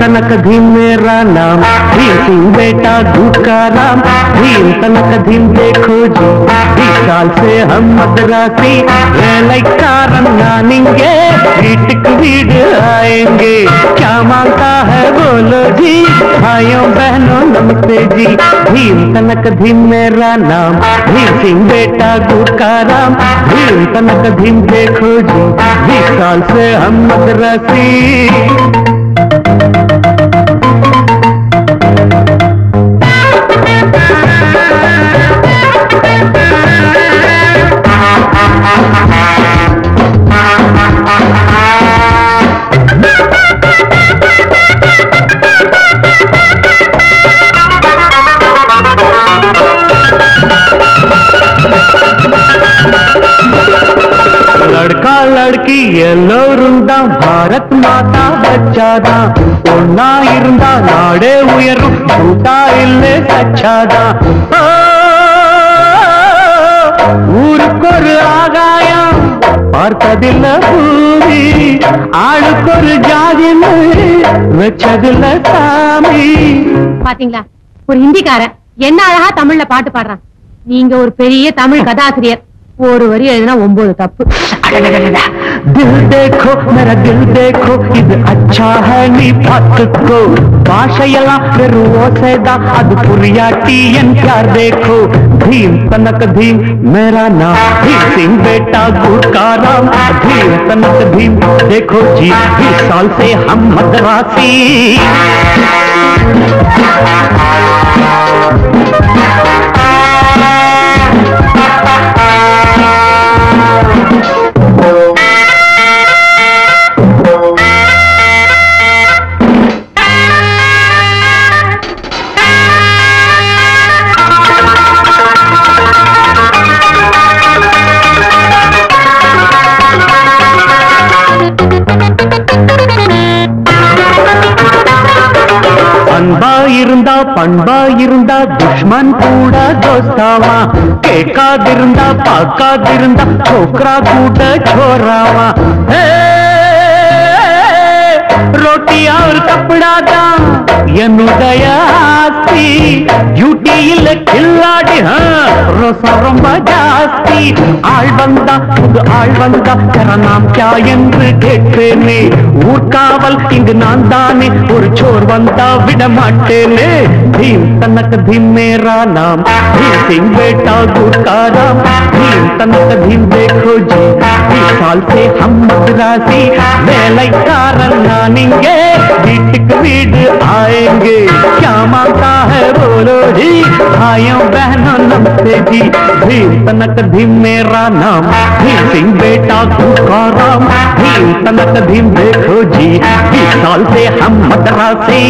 तनक धीम मेरा नाम भीम सिंह बेटा धूप का राम भीम तनक धीम देखो जी इस साल से हम मद्रासी कारण मानेंगे टिक भीड़ आएंगे क्या मांगता है बोलो जी भाइयों बहनों नमस्ते जी भीम तनक धीम मेरा नाम भीम सिंह बेटा धूप का राम भीम तनक धीम देखो जी इस साल से हम मद्रासी உலகி எல்லோரும் தான் பாரத் மாதா வச்சாதான். ஒன்னா இருந்தா நாடே உயரும், கூட்டா இல்லை கச்சாதான். ஊருக்கு ஒரு ஆகாயம் பார்த்ததில்ல பூமி, ஆளுக்கு ஒரு ஜாதின்னு வச்சதில்ல சாமி. பாத்தீங்களா, ஒரு ஹிந்திக்காரன் என்ன அழகா தமிழ்ல பாட்டு பாடுறான். நீங்க ஒரு பெரிய தமிழ் கதாசிரியர், ஒரு வரி எழுதினா 9 தப்பு. दिल देखो मेरा दिल देखो इधर अच्छा है नी पातको भाषयला मेरुओ सैदा अदपुरियाटीयन प्यार देखो धीम तनक धीम मेरा नाम भीम सिंह बेटा गुरकारा धीम तनक धीम देखो जी 20 साल से हम मद्रासी பண்பா இருந்தா दुश्मन கூட தோஸ்தாவா, கேட்காதிருந்தா பார்க்காதிருந்தா சோக்ரா கூட சோராவா. रोटिया और कपड़ा दाम यनुदया आस्ती यूटी इल खिलाड़ी हाँ रोसा रोमा जास्ती आल बंदा तेरा नाम क्या यंत्र केटे ने ऊर कावल इंग नांदा ने और छोर बंदा विडमाटे ने धीम तनक धीम मेरा नाम धीम सिंह बेटा गुरकारा धीम तनक धीम देखो जी 20 साल से हम मद्रासी मेलाई कारण नानी बीट बीट आएंगे क्या मांगता है बोलो जी भाइयों बहनों नमस्ते जी भीम तनक भीम मेरा नाम भीम सिंह बेटा तुकाराम भीम तनक भीम देखो जी 20 साल से हम मद्रासी.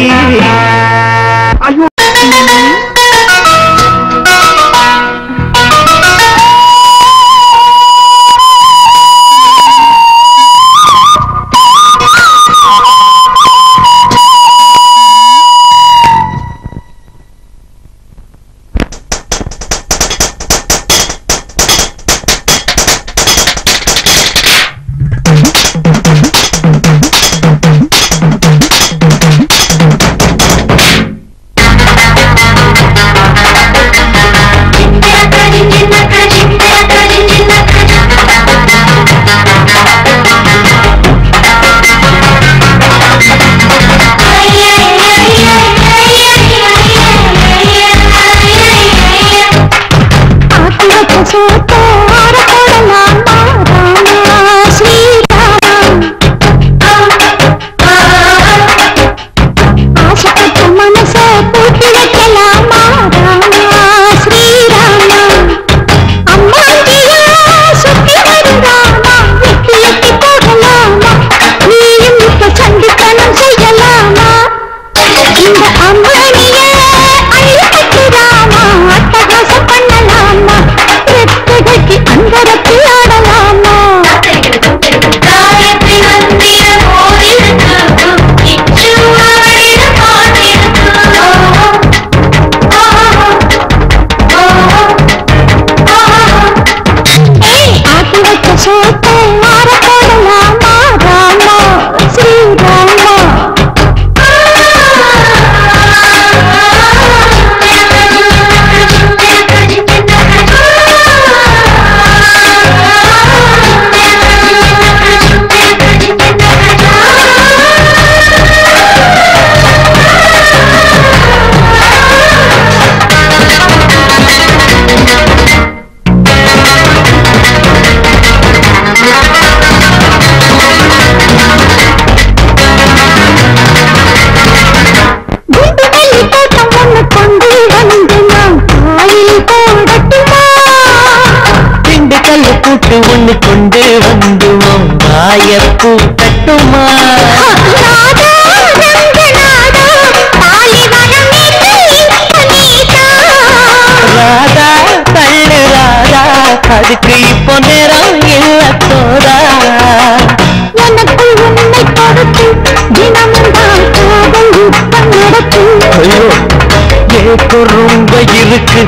எனக்கு ரொம்ப இருக்கு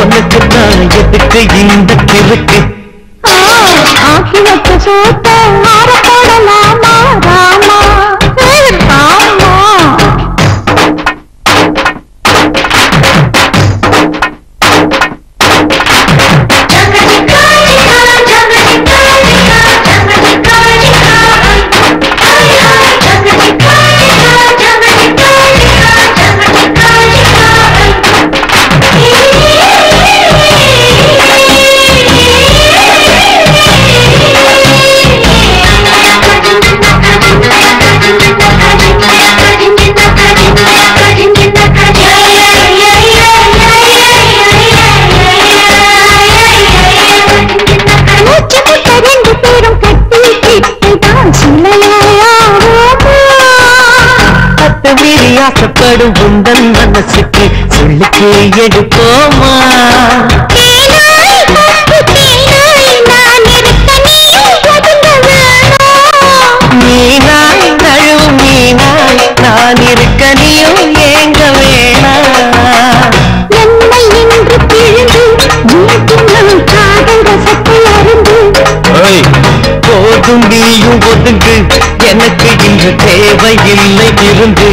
உனக்கு தான் எதுக்கு இந்த கிறுக்கு ஆகினத்து சோத்த மாற போடலாமா ராமா உந்தன் மனசுக்கு சொல்லுக்கு எடுப்போமா மீனாய் நழுவும் மீனாய் நான் இருக்க நீயும் ஏங்க வேணா என்னை என்று கிழிந்து மீண்டும் காதல் சத்து அறிந்து போதும் நீயும் ஒதுங்கு எனக்கு இன்று தேவையில்லை இருந்து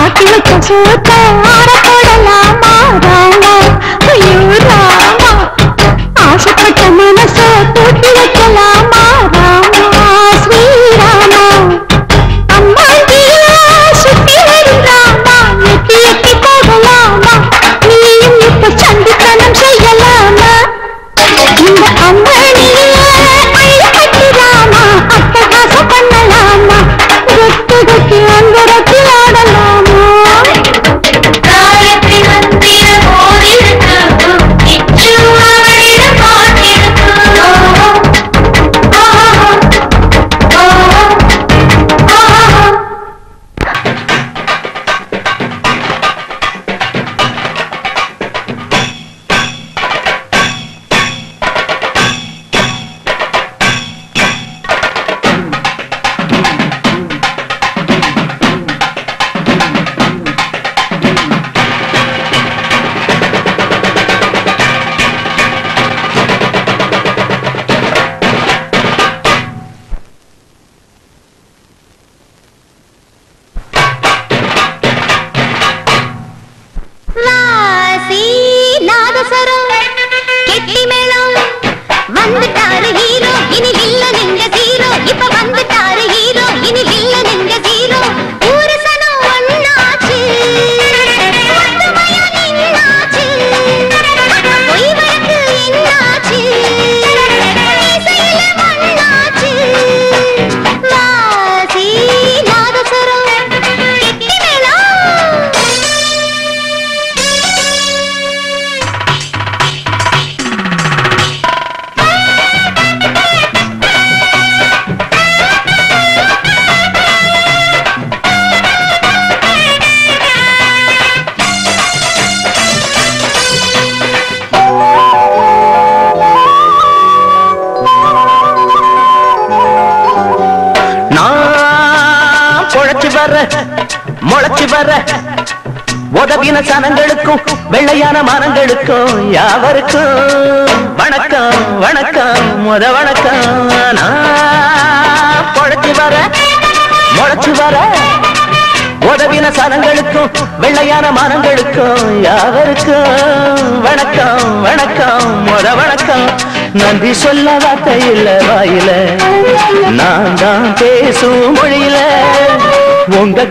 ஆக்கினத்து சோத்த மாற போடலாமா ராமா ஐயோ ராமா ஆசைப்பட்ட மனசோ தூக்கி வைக்கலாமா ராமா ஸ்ரீராமா அம்மா சுத்தி வருந்தாமா எட்டி எட்டி போகலாமா நீயும் இப்ப சந்தித்தனம் செய்யலாமா இந்த அம்மா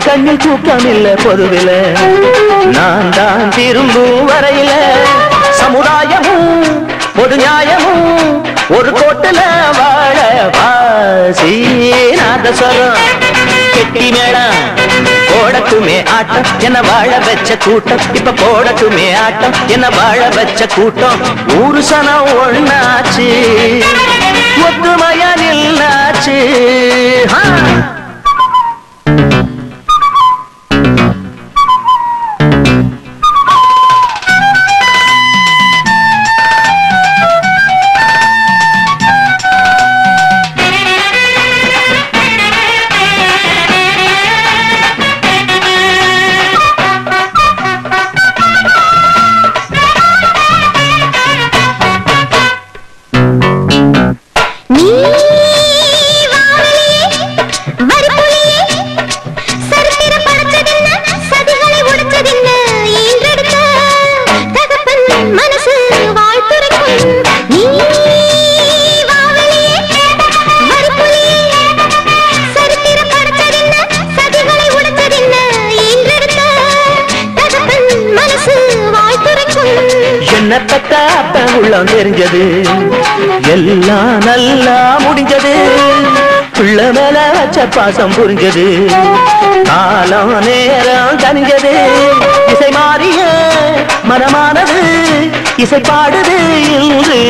கண்ணில் தூக்கம் இல்ல பொதுவில நான் தான் திரும்பும் வரையில சமுதாயமும் பொது நியாயமும் ஒரு கோட்டுல வாழ வாசிநாதஸ்வரம் கெட்டி மேளம் போடட்டுமே ஆட்டம் என்ன வாழ வச்ச கூட்டம் இப்ப போடட்டுமே ஆட்டம் என்ன வாழ வச்ச கூட்டம் ஊரு சனம் ஒண்ணாச்சு ஒத்துமையா நின்னாச்சு என்னத்தை காட்ட உள்ளம் தெரிஞ்சது எல்லாம் நல்லா முடிஞ்சது பிள்ளை மேல வச்ச பாசம் புரிஞ்சது காலம் நேரம் தனிஞ்சது இசை மாறிய மனமானது இசை பாடுது இன்று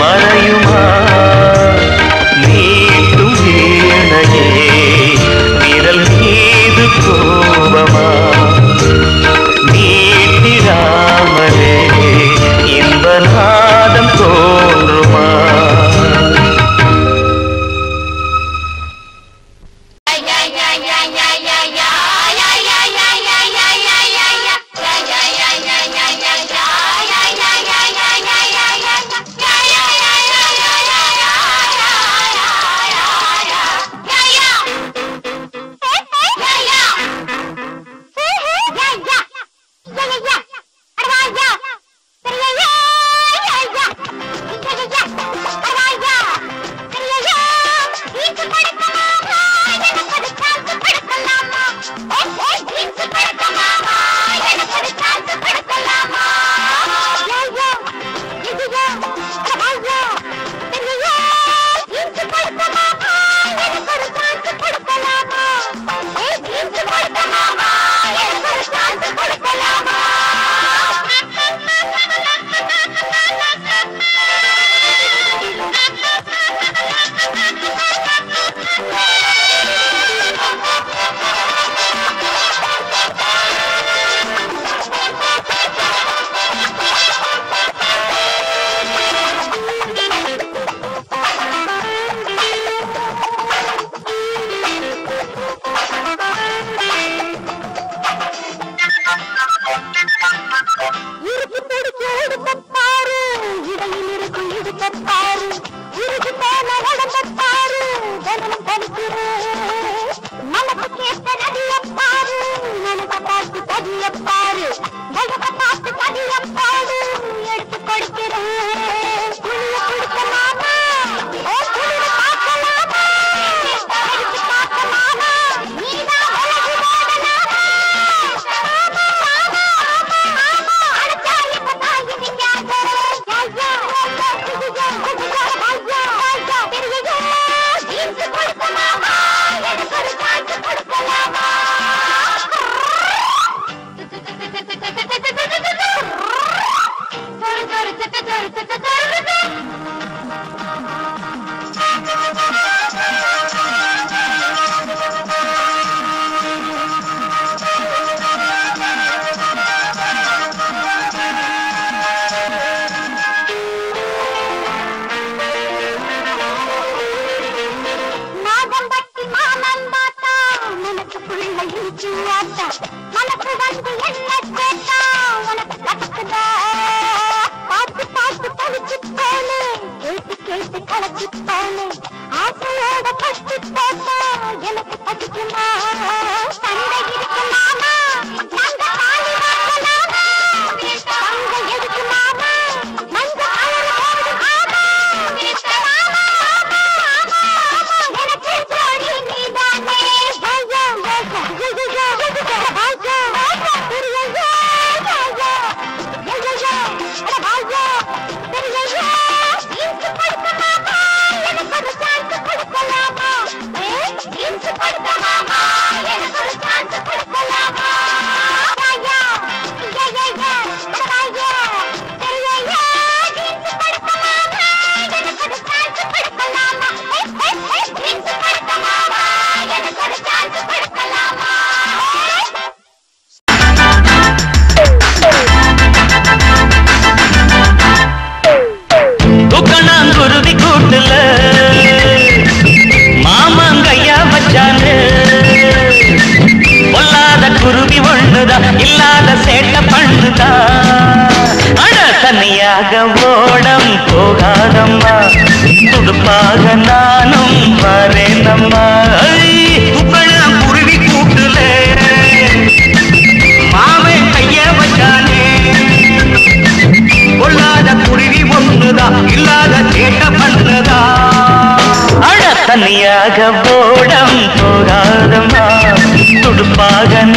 மறை பாக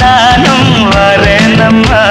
நானும் வரேனம்மா.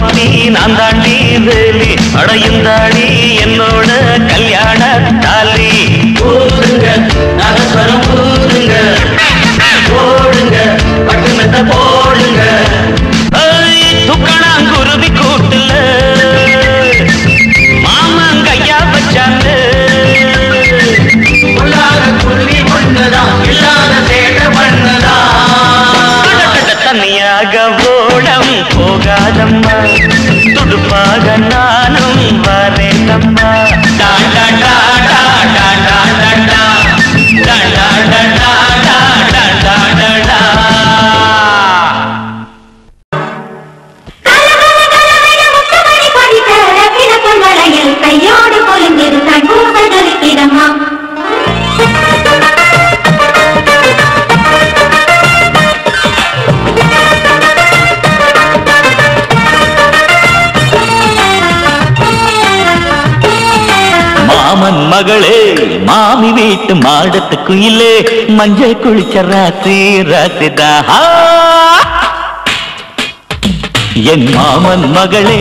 பாட்டி நான் தாண்டி வேலி அடையுந்தாடி என்னோட கல்யாண தாலி ஊருங்க நாதஸ்வரம் ஊருங்க போடுங்க பட்டு மெத்த போடுங்க துக்கணாங்குருவி கூட்டுல மாமன் கையா வச்சாங்க உள்ளாத குருவி பண்ணதா இல்லாத தேட பண்ணதா தனியாக ஓடம் போகாதம்மா துடுப்பாக நானும் வரேனம்மா மகளே மாமி வீட்டு மாடத்து குயிலே மஞ்சள் குளிச்ச ராசி ராசிதா என் மாமன் மகளே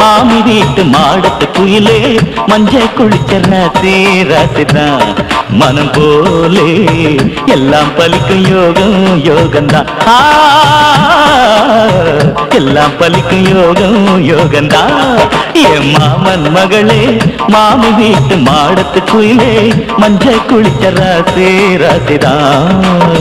மாமி வீட்டு மாடத்து குயிலே மஞ்சள் குளிச்ச ராசி ராசிதா மனம் போலே எல்லாம் பலிக்கும் யோகம் யோகந்தான் எல்லாம் பலிக்கும் யோகம் யோகந்தான் என் மாமன் மகளே மாமி வீட்டு மாடத்து குயிலே மஞ்சள் குளிச்ச ராசி ராசிதான்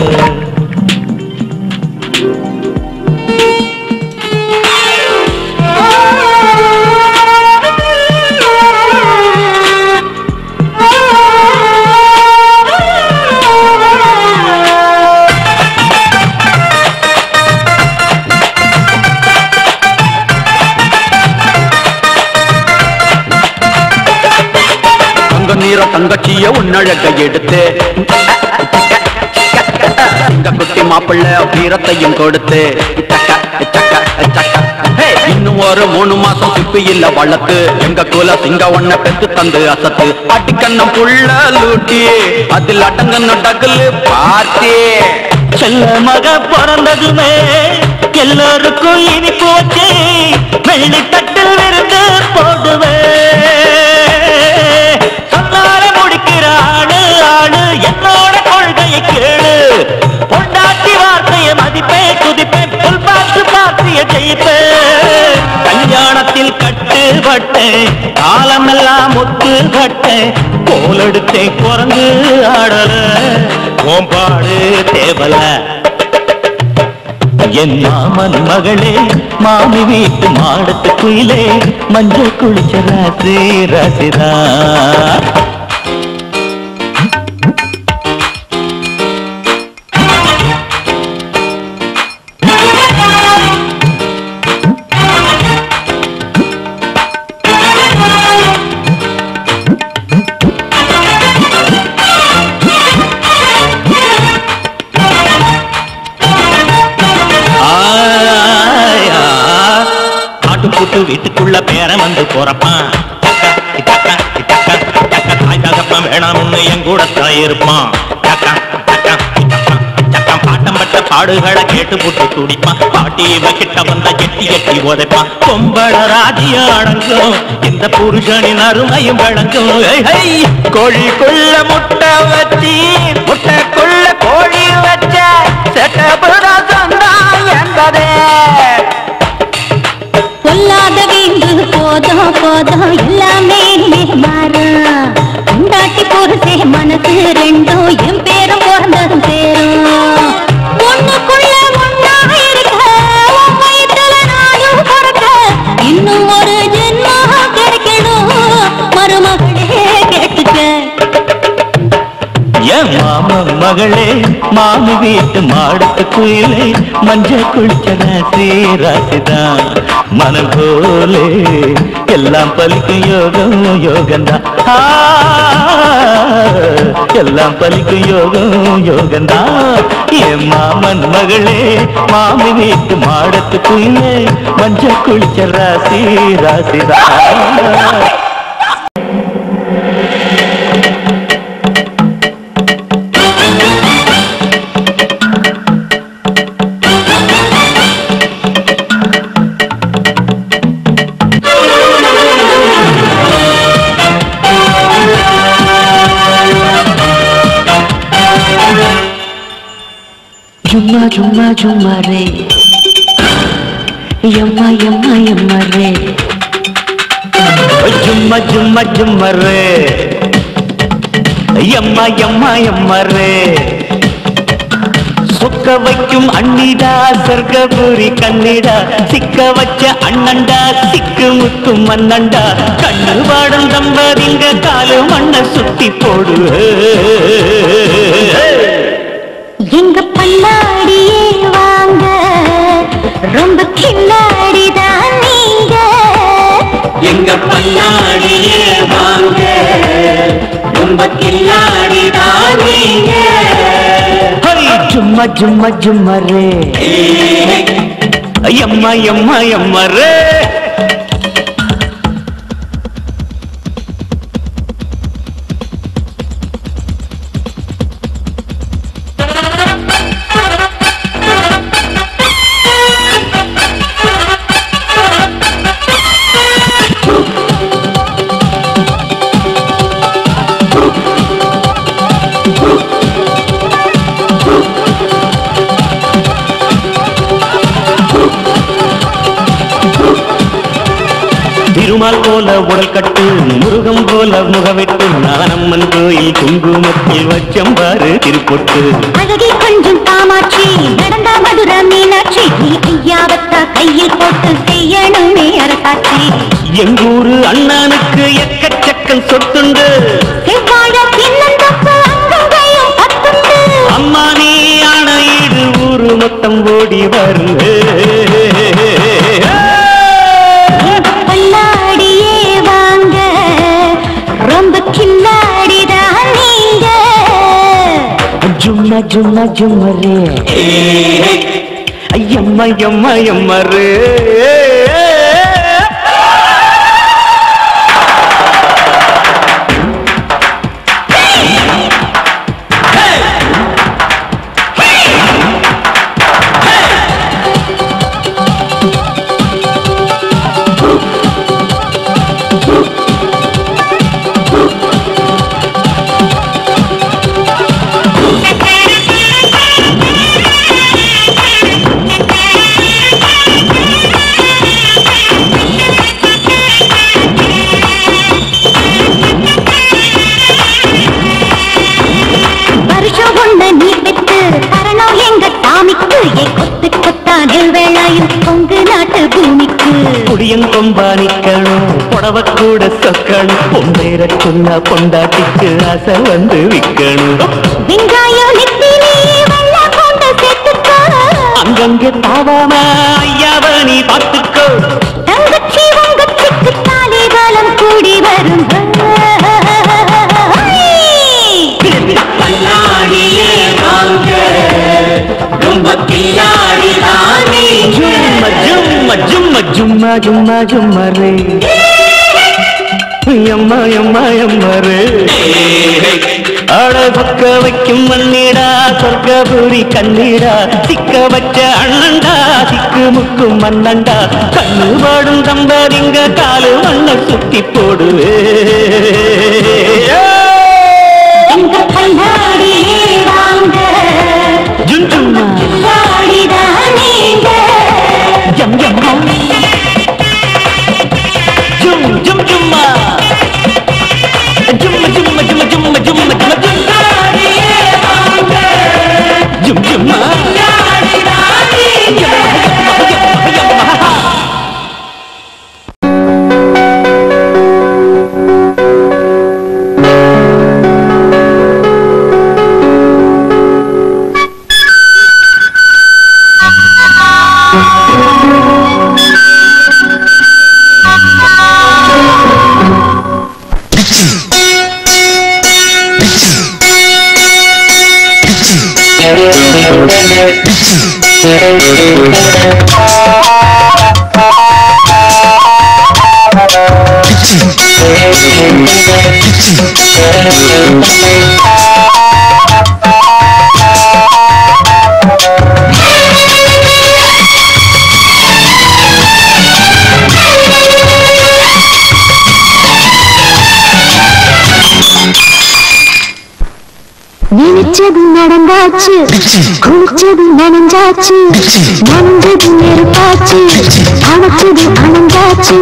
தங்கச்சிய உன்னழக எடுத்து குட்டி மாப்பிள்ள வீரத்தையும் கொடுத்து இன்னும் ஒரு 3 மாசம் சிப்பி இல்ல வளர்த்து எங்க கோல சிங்க ஒன்ன பெத்து தந்து அசத்து அட்டிக்கண்ணம் புள்ள லூட்டி அதில் அடங்கன்னும் டகுலு பார்த்து செல்ல மக பிறந்ததுமே எல்லோருக்கும் இனிப்பு வச்சு வெள்ளி தட்டில் விருந்து போடுவே என்னோட கொள்கையை கேளு பொண்டாட்டி வார்த்தையை மதிப்பே துதிப்பேன் பார்த்து பார்த்திய ஜெயிப்பேன் கல்யாணத்தில் கட்டுப்பட்டு காலமெல்லாம் ஒத்துப்பட்டு கோலெடுத்தே குரங்கு ஆடல ஓம்பாடு தேவல என் மாமன் மகளே மாமி வீட்டு மாடத்து குயிலே மஞ்சள் குளிச்ச ராசி ராசிதா வீட்டுக்குள்ள பேர வந்து போறப்பான் வேணாம்னு என் கூட இருப்பான் பாட்டம்பட்ட பாடுகளை கேட்டு போட்டு துடிப்பான் பாட்டி கிட்ட வந்த கெட்டி கட்டி உதைப்பான் பொம்பள ராஜியம் அடங்கும் இந்த புருஷனின் அருமையும் வழங்கும் கோழிக்குள்ள முட்டை வச்சு முட்டைக்குள்ள கோழி வச்ச என்பதே போதும் போதும் எல்லாமே மாறா உண்டாட்டி பொறுத்தே மனசு ரெண்டும் என் பேரும் பிறந்ததும் பேரும் ஒண்ணுக்குள்ள ஒன்னா இருக்க வயிற்றுல நானும் பிறக்க இன்னும் ஒரு ஜென்மம் கிடைக்கணும் மருமகளே கேட்டுக்க என் மாமன் மகளே மாமி வீட்டு மாடத்து குயிலே மஞ்சள் குளிச்ச ராசி ராசிதான் மனம் போலே எல்லாம் பலிக்கும் யோகம் யோகந்தான் எல்லாம் பலிக்கும் யோகம் யோகந்தான் என் மாமன் மகளே மாமி வீட்டு மாடத்து குயிலே மஞ்சள் குளிச்ச ராசி ராசிதான் जुम्मा रे यम्मा यम्मा यम्मा रे जुम्मा जुम्मा जुम्मा रे यम्मा यम्मा यम्मा रे सुख वैक्कुम अन्निडा सर्गपुरी कन्निडा सिक्क वच्च अन्नंडा सिक्क मुत्तु मन्नंडा कण्णु वाडम दंबदिंग कालु मण्ण सुत्ति पोडु எங்க பல்லாடியே வாங்க ரொம்ப கில்லாடி தான் நீங்க எங்க பல்லாடியே வாங்க ரொம்ப கில்லாடி தான் நீங்க ஹரி ஜும்மா ஜும்மா ஜும்மா ரே அம்மா அம்மா அம்மா ரே போல உடல் கட்டு முருகம் போல முகவெட்டு நானம்மன் கோயில் குங்குமத்தில் வச்சம்பாறு திருப்பொட்டு அழகி கொஞ்சம் காமாட்சி நடந்தா மதுர மீனாட்சி ஐயாவத்தா கையில் போட்டு செய்யணுமே அரசாட்சி எங்கூரு அண்ணானுக்கு எக்கச்சக்கம் சொத்துண்டு அம்மா நீ ஆணையீடு ஊரு மொத்தம் ஓடி வருது जुम्मा जुम्मा जुम्मा रे यम्मा यम्मा यम्मा रे கூட சொக்கணு பொம்பேர சொன்னா பொண்டாட்டிக்கு ஆசை வந்து விக்கணு அங்கங்கே தாவாம ஐயாவ நீ பார்த்துக்கோ தங்கச்சி உங்கச்சிக்கு தாலே காலம் கூடி வரும் பல்லாடியே வாங்க ரொம்ப கில்லாடி தானே ஜும்மா ஜும்மா ஜும்மா ஜும்மா ஜும்மா ஜும்மா ரே அம்மா அம்மா அம்மா ரே அட பக்க வைக்கும் மண்ணிடா சொர்க்கபுரி கண்ணிடா சிக்க வச்ச அண்ணண்டா சிக்கு முக்கும் மண்ணண்டா கண்ணு வாடும் தம்பதிங்க காலு மண்ண சுத்தி போடுவே நடந்த पाची घूमचे भी ननंजाची ननंदे भी मेरे पाची आवचे भी आनंदाची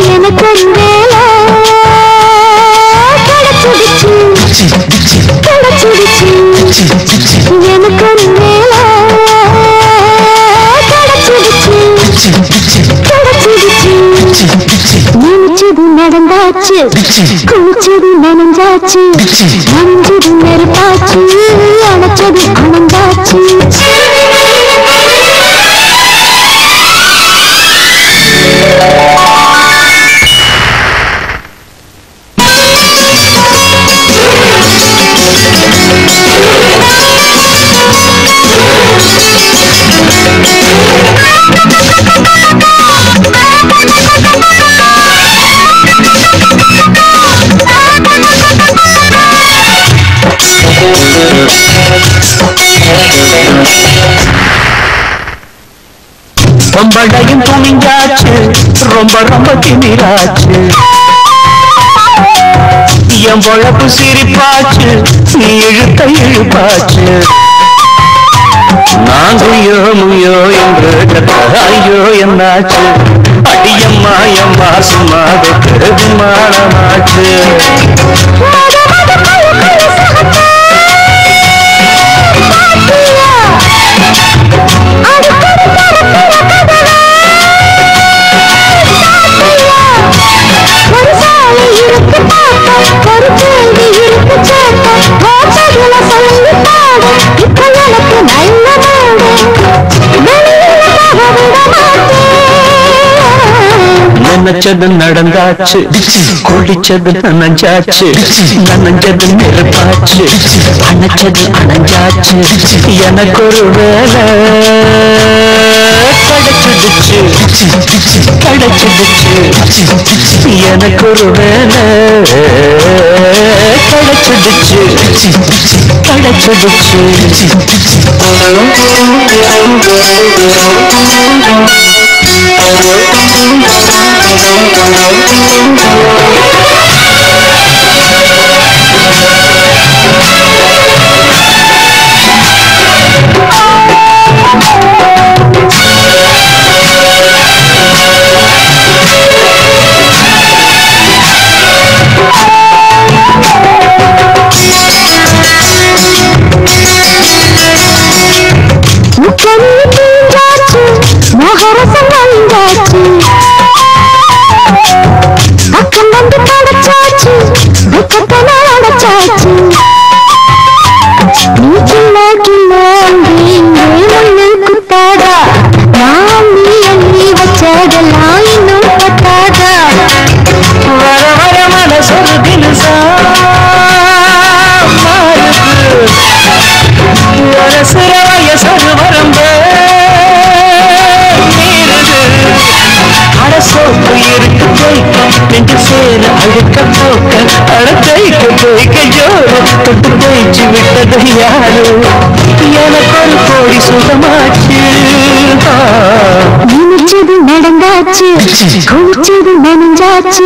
ये न करवेला कड़ची दिची ये न करवेला कड़ची दिची ननंचे भी ननंदाची घूमचे भी ननंजाची ननंदे भी मेरे पाची आनचे भी आनंदाची ரொம்படையும் துணிஞ்சாச்சு ரொம்ப ரொம்ப திமிராச்சு என் பொழப்பு சிரிப்பாச்சு நீ இழுத்த இழுப்பாச்சு நாங்கையோ முயோ என்று ஐயோ என்னாச்சு அடியம்மா எம்மா சும்மா விமானமாச்சு ननचद नडंदाच कुडिचद ननंजाच ननंजद निरपाच अनचद अनंजाच यनकोरु वेला कड़चुडिच यनकोरु वेला कड़चुडिच घूमचेदु ननंजाची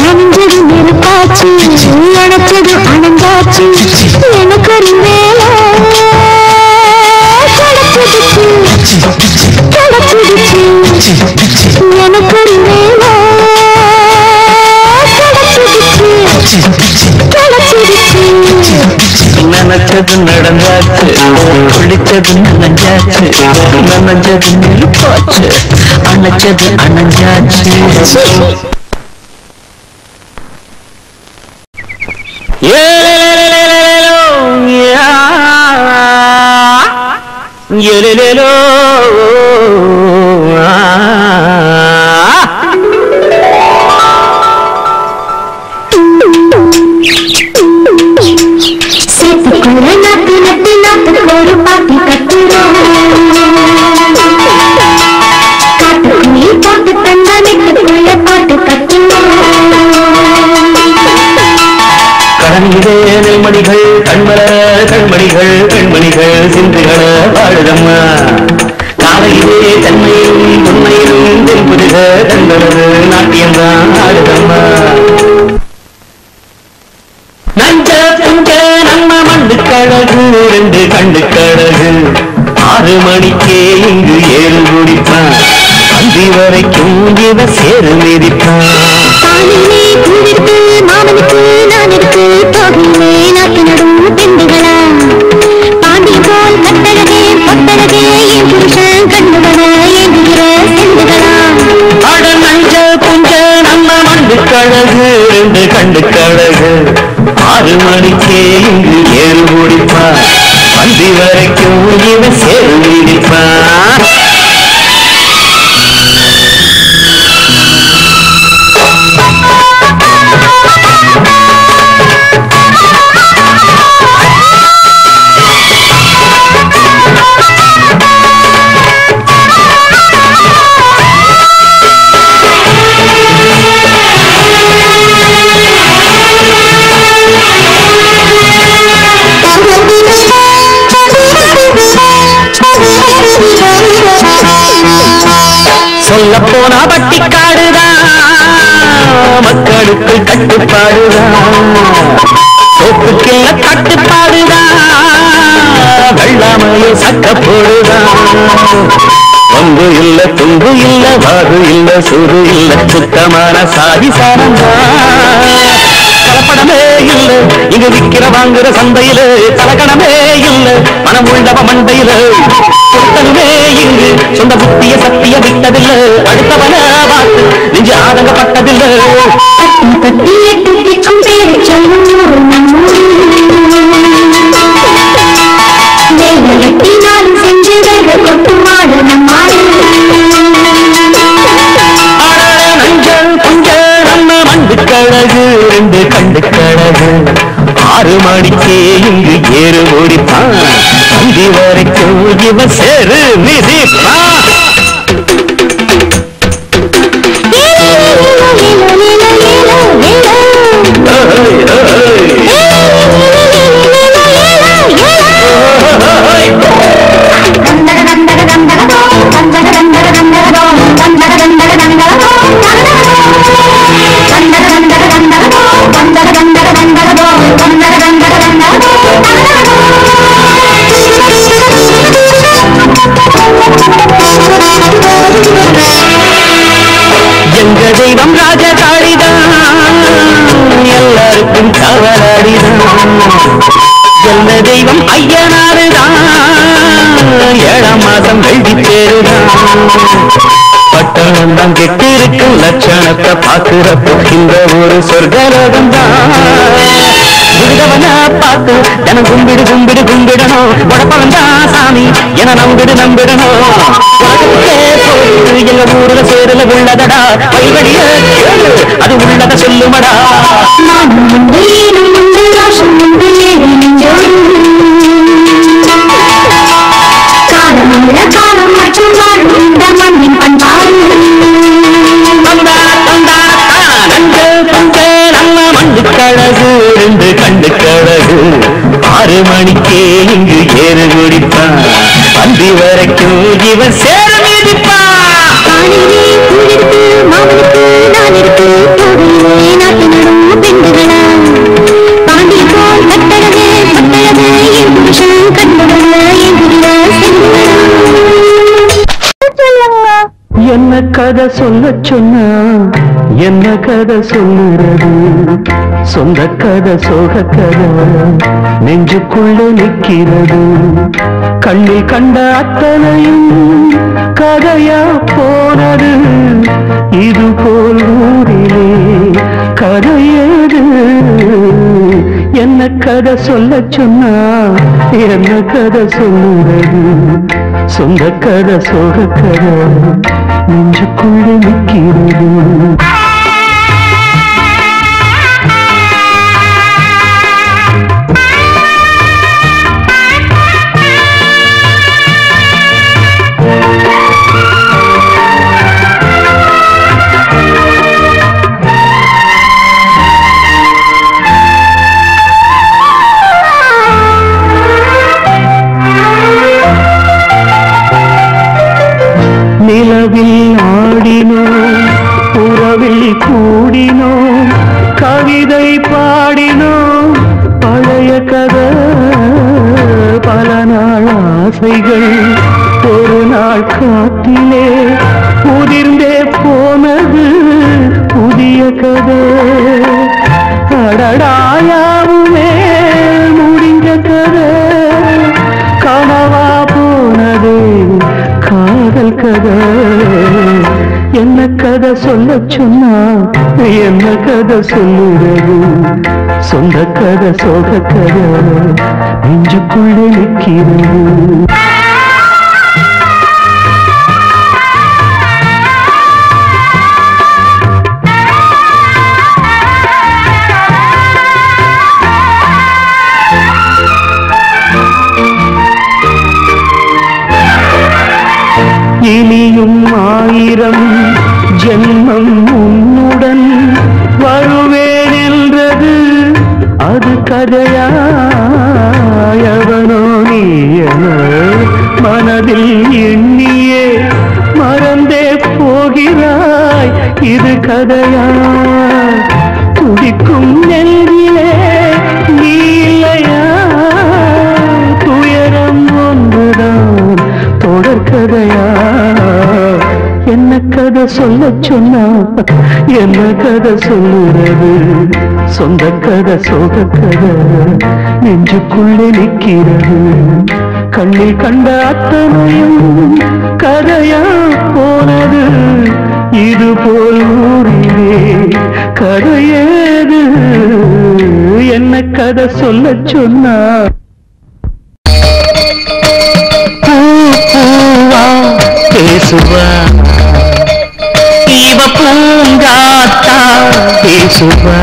ननंजदु निरपाची अणचेदु आनंदाची एनकरुवेला कड़चुडिची एनकरुवेला कड़चुडिची ननचेदु नडंजाची कुडिचेदु ननंजाची ननंजदु निरपाची नचद अनंजाची உதிர்ந்தே போனது புதிய கதை. அடடாயாவுமே முடிஞ்ச கதை, கனவா போனது காதல் கதை. என்ன கதை சொல்ல சொன்னா என்ன கதை சொல்லுறது, சொந்த கதை சோக கதை நெஞ்சுக்குள்ளே நிற்கிறது. இனியும் ஆயிரம் ஜென்மம் உன்னுடன் வருவேன் என்றது அது கதையாயவனோ நீயன மனதில் எண்ணியே மறந்தே போகிறாய் இது கதையா. துடிக்கும் நெஞ்சிலே நீ இல்லையா, துயரம் ஒன்றுதான் தொடர் கதையா. என்ன கதை சொல்ல சொன்னா என்ன கதை சொல்லுறது, சொந்த கதை சோக கதை நெஞ்சுக்குள்ளே நிற்கிறது. கண்ணில் கண்ட அத்தனையும் கதையா போனது, இதுபோல் ஊரிலே கதையேது. என்ன கதை சொல்ல சொன்னா பேசுவா இவ பூங்காத்தா பேசுவா.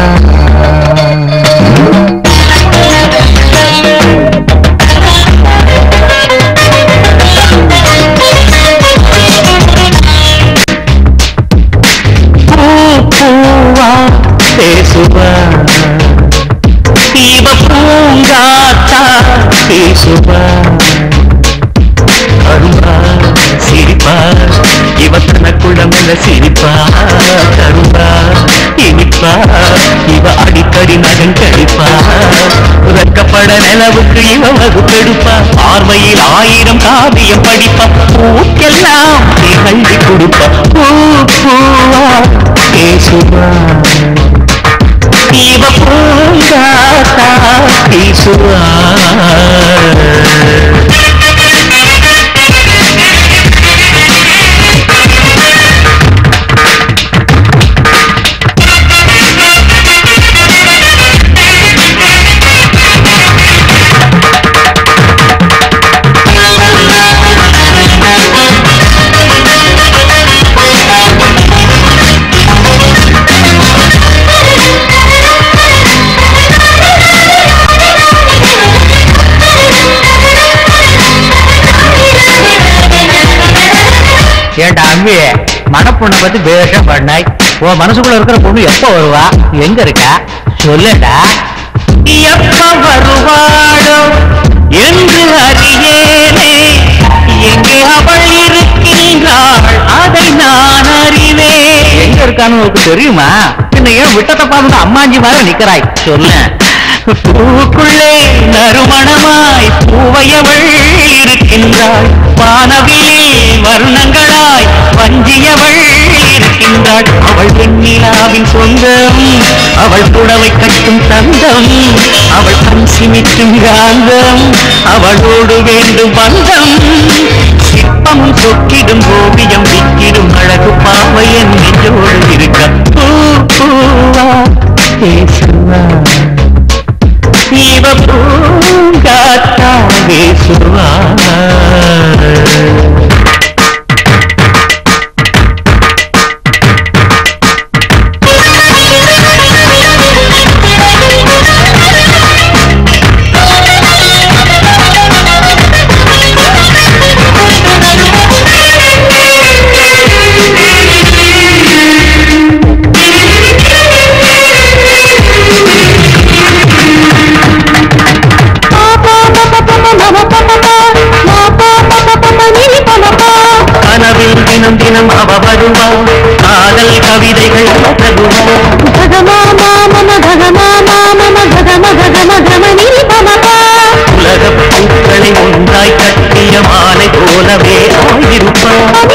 பூ பூவா பேசுவா இவ பூங்காத்தா பேசுவா. இவத்தனக்குள்ளமல சிரிப்பா தருவா இனிப்பா, இவ அடிக்கடி நகங்கடிப்பா. உறக்கப்பட நிலவுக்கு இவ வகுப்பெடுப்பா, பார்வையில் ஆயிரம் காவியம் படிப்பா. பூக்கெல்லாம் நிகழ்ச்சி கொடுப்பா, பூ பூவா பேசுவா இவ பூங்காத்தா பேசுவா. ஏண்டா அம்பியே மணப்பொண்ணை பத்தி பேஷா பண்ணாய், உன் மனசுக்குள்ள இருக்கிற பொண்ணு எப்ப வருவா எங்க இருக்கா சொல்லடா. எப்ப வருவாளோ என்று அறியேனே, எங்கே அவள் இருக்கின்றாள் அதை நான் அறிவேன். எங்க இருக்கான்னு உனக்கு தெரியுமா, என்ன ஏன் விட்டத்தை பார்த்து அம்மாஞ்சி மாதிரி நிக்கிறாய் சொல்ல. பூவுக்குள்ளே நறுமணமாய் பூவையவள் இருக்கின்றாள், வானவிலே வருணங்களாய் வஞ்சியவள் இருக்கின்றாள். அவள் வெண்ணிலாவின் சொந்தம், அவள் புடவை கட்டும் தந்தம், அவள் கண் சிமிட்டும் காந்தம், அவளோடு வேண்டும் பந்தம். சிற்பமும் சொக்கிடும் ஓவியம் விக்கிடும் அழகு பாவையன் நெஞ்சோடு இருக்க. பூ பூவா பேசுவா இவ பூங்காத்தா பேசுவா. தினம் தினம் அவ வருவா, காதல் கவிதைகள் உலக பூக்களை ஒன்றாய் கட்டிய மாலை போலவே ஆயிருப்பான்.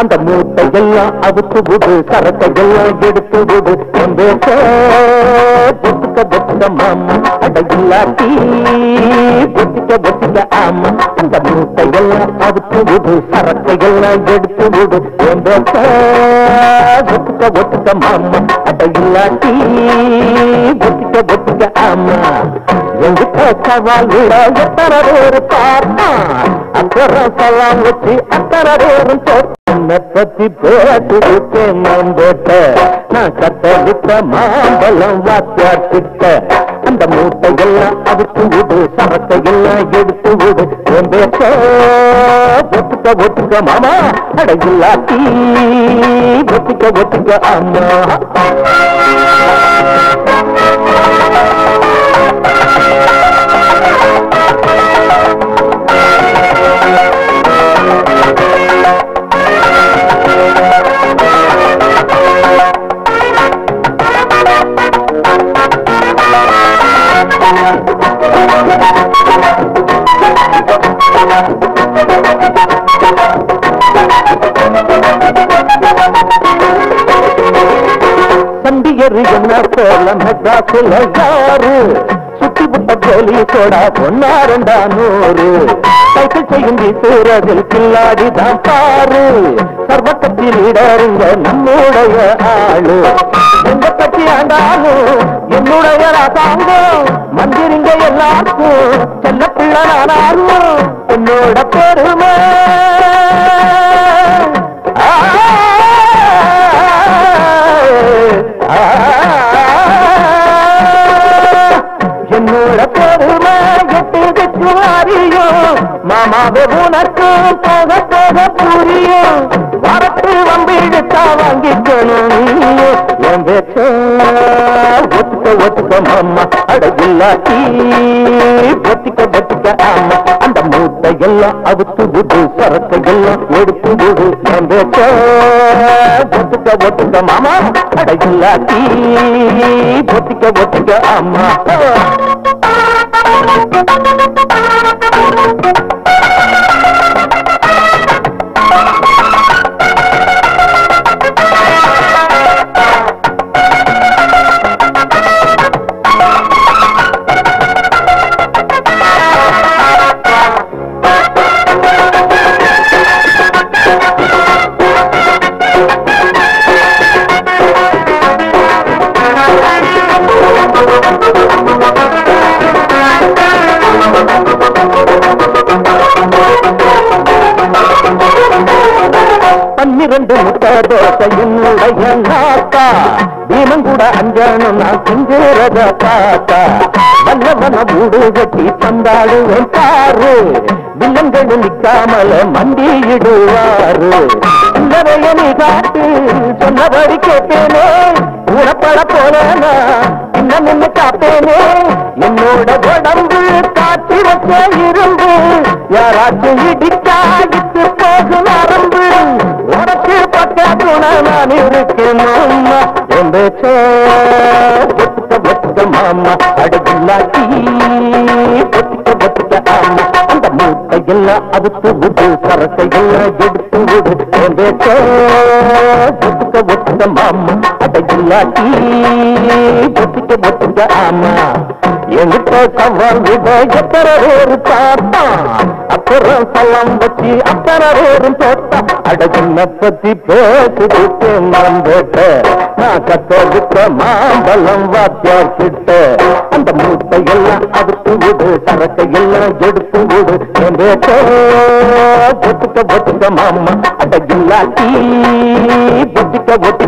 அந்த மூட்டை எல்லாம் அவுத்து விடு, சரத்தை எல்லாம் எடுத்து விடு, புத்திக்க புத்திக்க மாமா அந்த இல்லாட்டி புத்திக்க புத்திக்க ஆமா, அந்த மூட்டை எல்லாம் அவுத்து விடு, சரத்தை எல்லாம் எடுத்து விடு, புத்திக்க புத்திக்க மாமா அந்த இல்லாட்டி புத்திக்க புத்திக்க ஆமா. எங்கிட்ட சவால் விட எத்தனை பேர் பார்த்தா அப்புறம் சவால் வச்சு அத்தனை பேரும் பத்தி பேசுக்கு மாம்போட்ட நான் கட்ட விட்ட மாம்பழம் வாத்தியாட்டிட்ட அந்த மூட்டை எல்லாம் அவுத்து விடு, சரத்தை எல்லாம் எடுத்து விடு, ஒத்துக்க ஒத்துக்க மாமா அடையில்லாட்டி ஒத்துக்க ஒத்துக்க அம்மா. கில்லாடிதான் பாரு சர்வக்கத்திலிடருங்க நம்முடைய ஆளு எந்த கட்சி ஆண்டாலும் என்னுடைய ராசாங்கம் மந்திரிங்க எல்லாருக்கும் செல்ல பிள்ளைனானாலும் என்னோட பெருமை மாமாவே உனக்கு போக போக புரியும் வரத்து வம்பிடுத்தா வாங்கிக்கணும் என் பேச்ச ஒத்துக்க ஒத்துக்க மாமா அடையில்லாட்டி பொத்திக்க பொத்திக்க ஆமா அந்த மூட்டை எல்லாம் அவுத்து விடு, சரத்தை எல்லாம் எடுத்து விடு, என் பேச்ச ஒத்துக்க ஒத்துக்க மாமா அடையில்லாட்டி பொத்திக்க பொத்திக்க ஆமா. கூட அஞ்சனும் நான் செஞ்சேறத பார்த்தா வல்லவன வீடு கட்டி பந்தாடுவேன் பாரு வில்லங்கள் நிற்காமல மண்டியிடுவாரு சிந்தனைய நீ காட்டு சொன்னபடி கேட்டேனே உடப்பட போலேனா இன்ன நின்று காப்பேனே என்னோட உடம்பு காத்திரத்தே இருந்து யாராச்சும் இடிக்கா இட்டு போகு மறந்து உனக்கு பட்ட துணை நான் இருக்கணும் ஒத்துக்க ஒத்துக்க மாமா அடையில்லாட்டி ஒத்துக்க ஒத்துக்க ஆமா அந்த மூட்டை எல்லாம் அவுத்து விடு, சரத்தை எல்லாம் எடுத்து விடு, ஒத்துக்க ஒத்துக்க மாமா அடையில்லாட்டி ஒத்துக்க ஒத்துக்க ஆமா. எங்கிட்ட சவால் விட எத்தனை பேரு பார்த்தா அப்புறம் சலாம் வச்சு அத்தனை பேரும் தோட்டா அடகுன்ன பத்தி பேசுகிட்டு மறந்துட்ட கத்தோடுத்த மாம்பழம் வாத்தியார் கிட்ட அந்த மூட்டை எல்லாம் அடுத்து விடு, சரக்கை எல்லாம் எடுத்து விடு. ஒட்டுக்க ஒட்டுக்க மாமா அடகில்லாட்டி ஒட்டுக்க ஒட்டுக்க.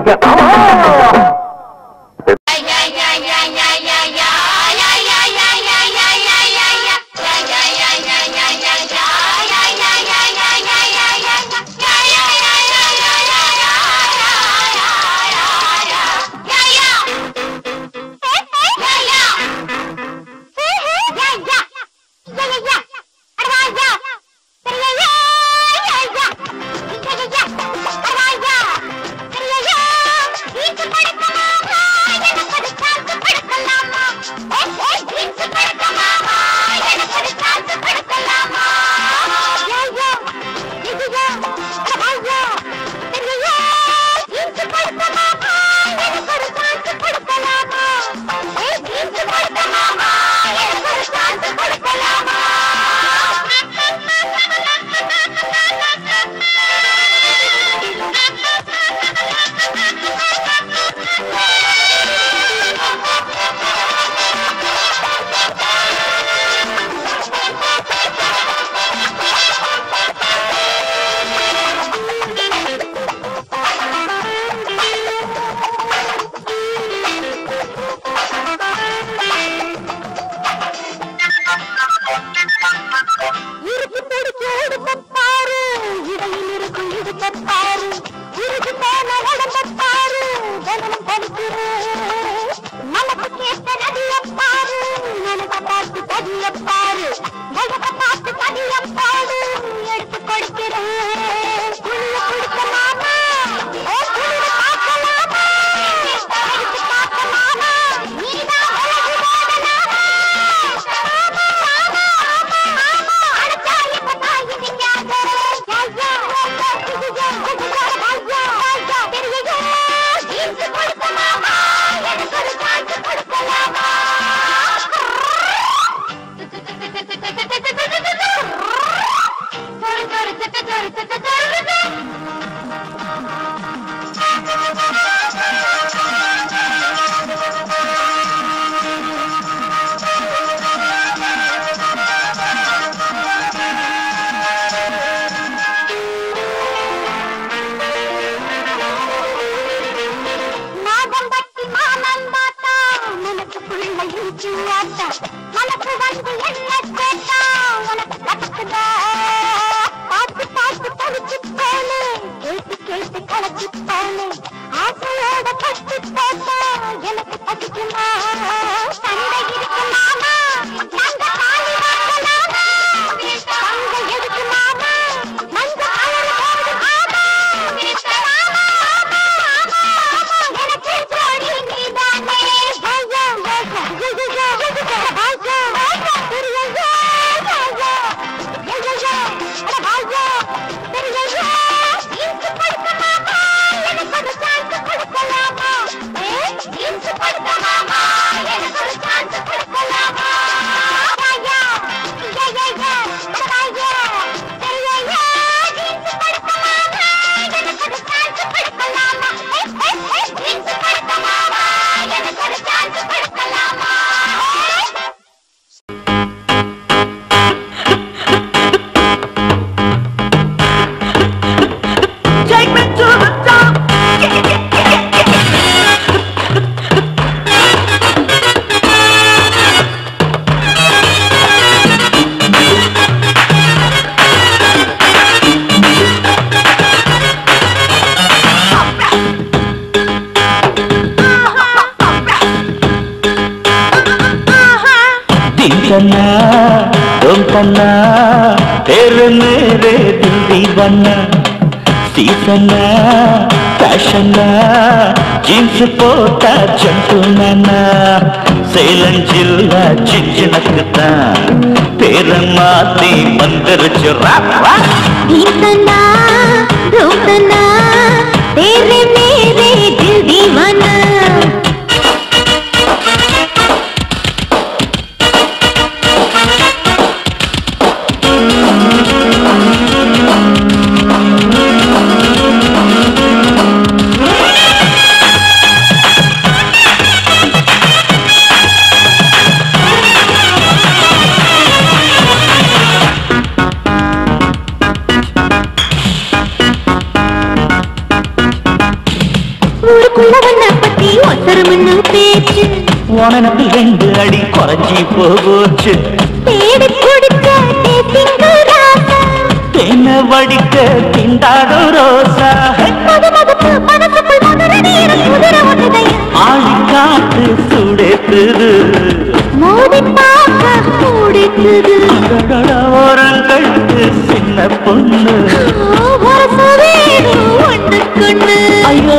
ஐயோ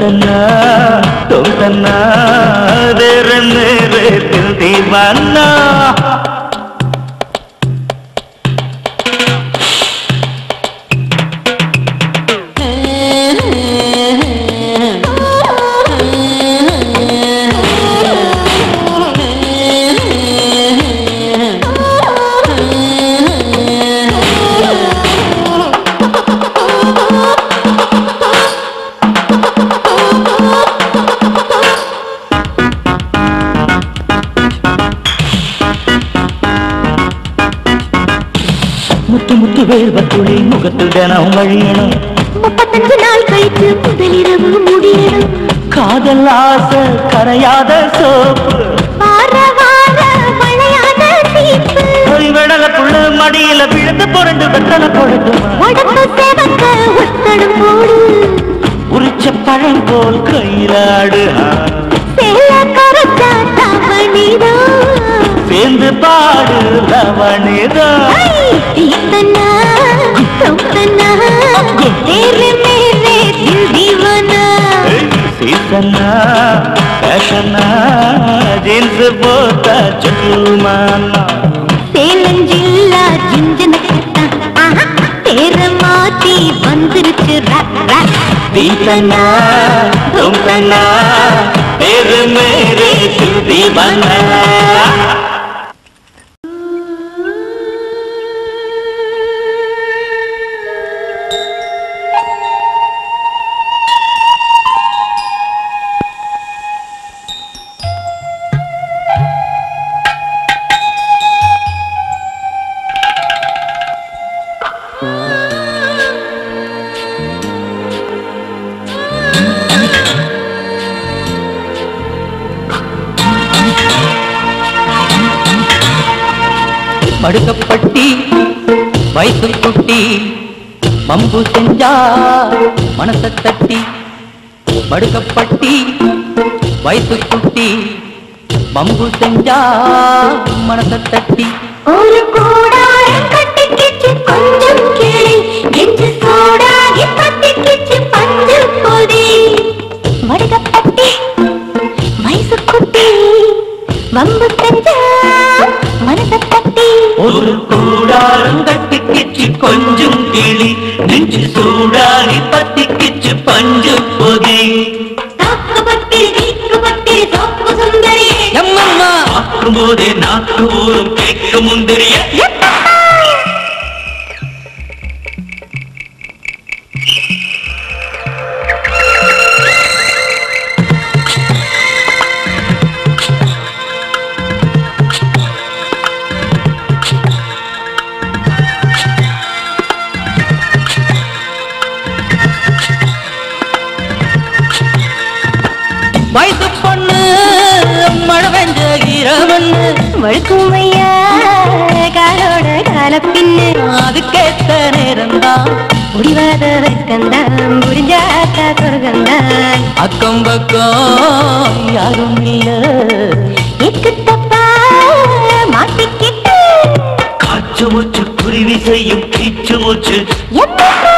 தன்னா தோத்தன்னா தீபன்னா காதல் ஆசை கரையாத சோப்பு மடியில விழுந்து புரண்டு வெத்தலை உரிச்ச பழம் போல் கையிலாடு சேர்ந்து பாடு ரவணிதா सीतना फैशना जींस बोता चुमाना सेलम जिला जिंजन कटा तेरे माती बंदर चरा सीतना तुमतना तेरे मेरे सुधी बना படுக்கப்பட்டி வயசு குட்டி மம்பு செஞ்சா மனசை தட்டி படுக்கப்பட்டி வயசு குட்டி மம்பு செஞ்சா மனசை தட்டி ஒரு கூடாய் கட்டிக்கிச்சு கொஞ்சம் கேளை எஞ்சு கூடாய் கட்டிக்கிச்சு பஞ்சு போதி படுக்கப்பட்டி வயசு குட்டி மம்பு செஞ்சா மனசை ஒரு கூடாரம் கட்டிக்கிச்சு கொஞ்சம் கிளி நெஞ்சு சூடாரி பத்திக்கிச்சு பஞ்சு பொதி நாக்கும் போதே நாக்கு ஊரும் கேட்க முந்திரிய வழுக்குமையா காலோட கால பின்னு அதுக்கேத்த நேரம்தான் முடிவாத வைக்கந்தான் புரிஞ்சாத்தா சொர்க்கந்தான் அக்கம் பக்கம் யாரும் இல்ல எக்குத்தப்பா மாட்டிக்கிட்டு காற்று மூச்சு குருவி செய்யும் கீச்சு மூச்சு எப்பப்பா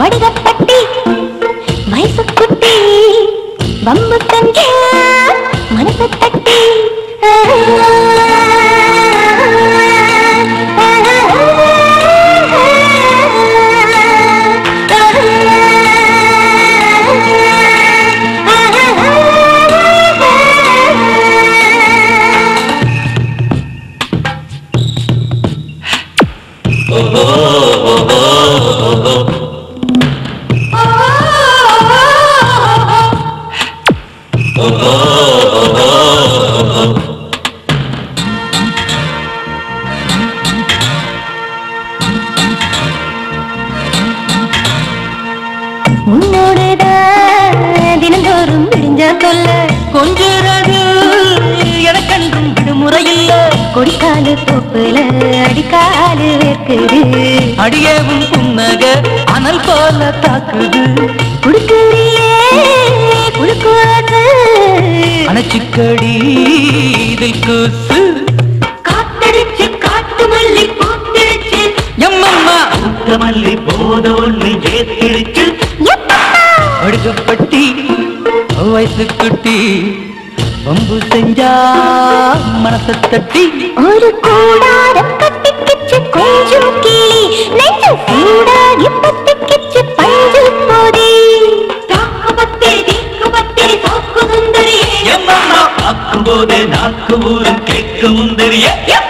மடிகப்பட்டி வயசு குட்டி வம்பு தஞ்சா மனசு தட்டி Yep, yep.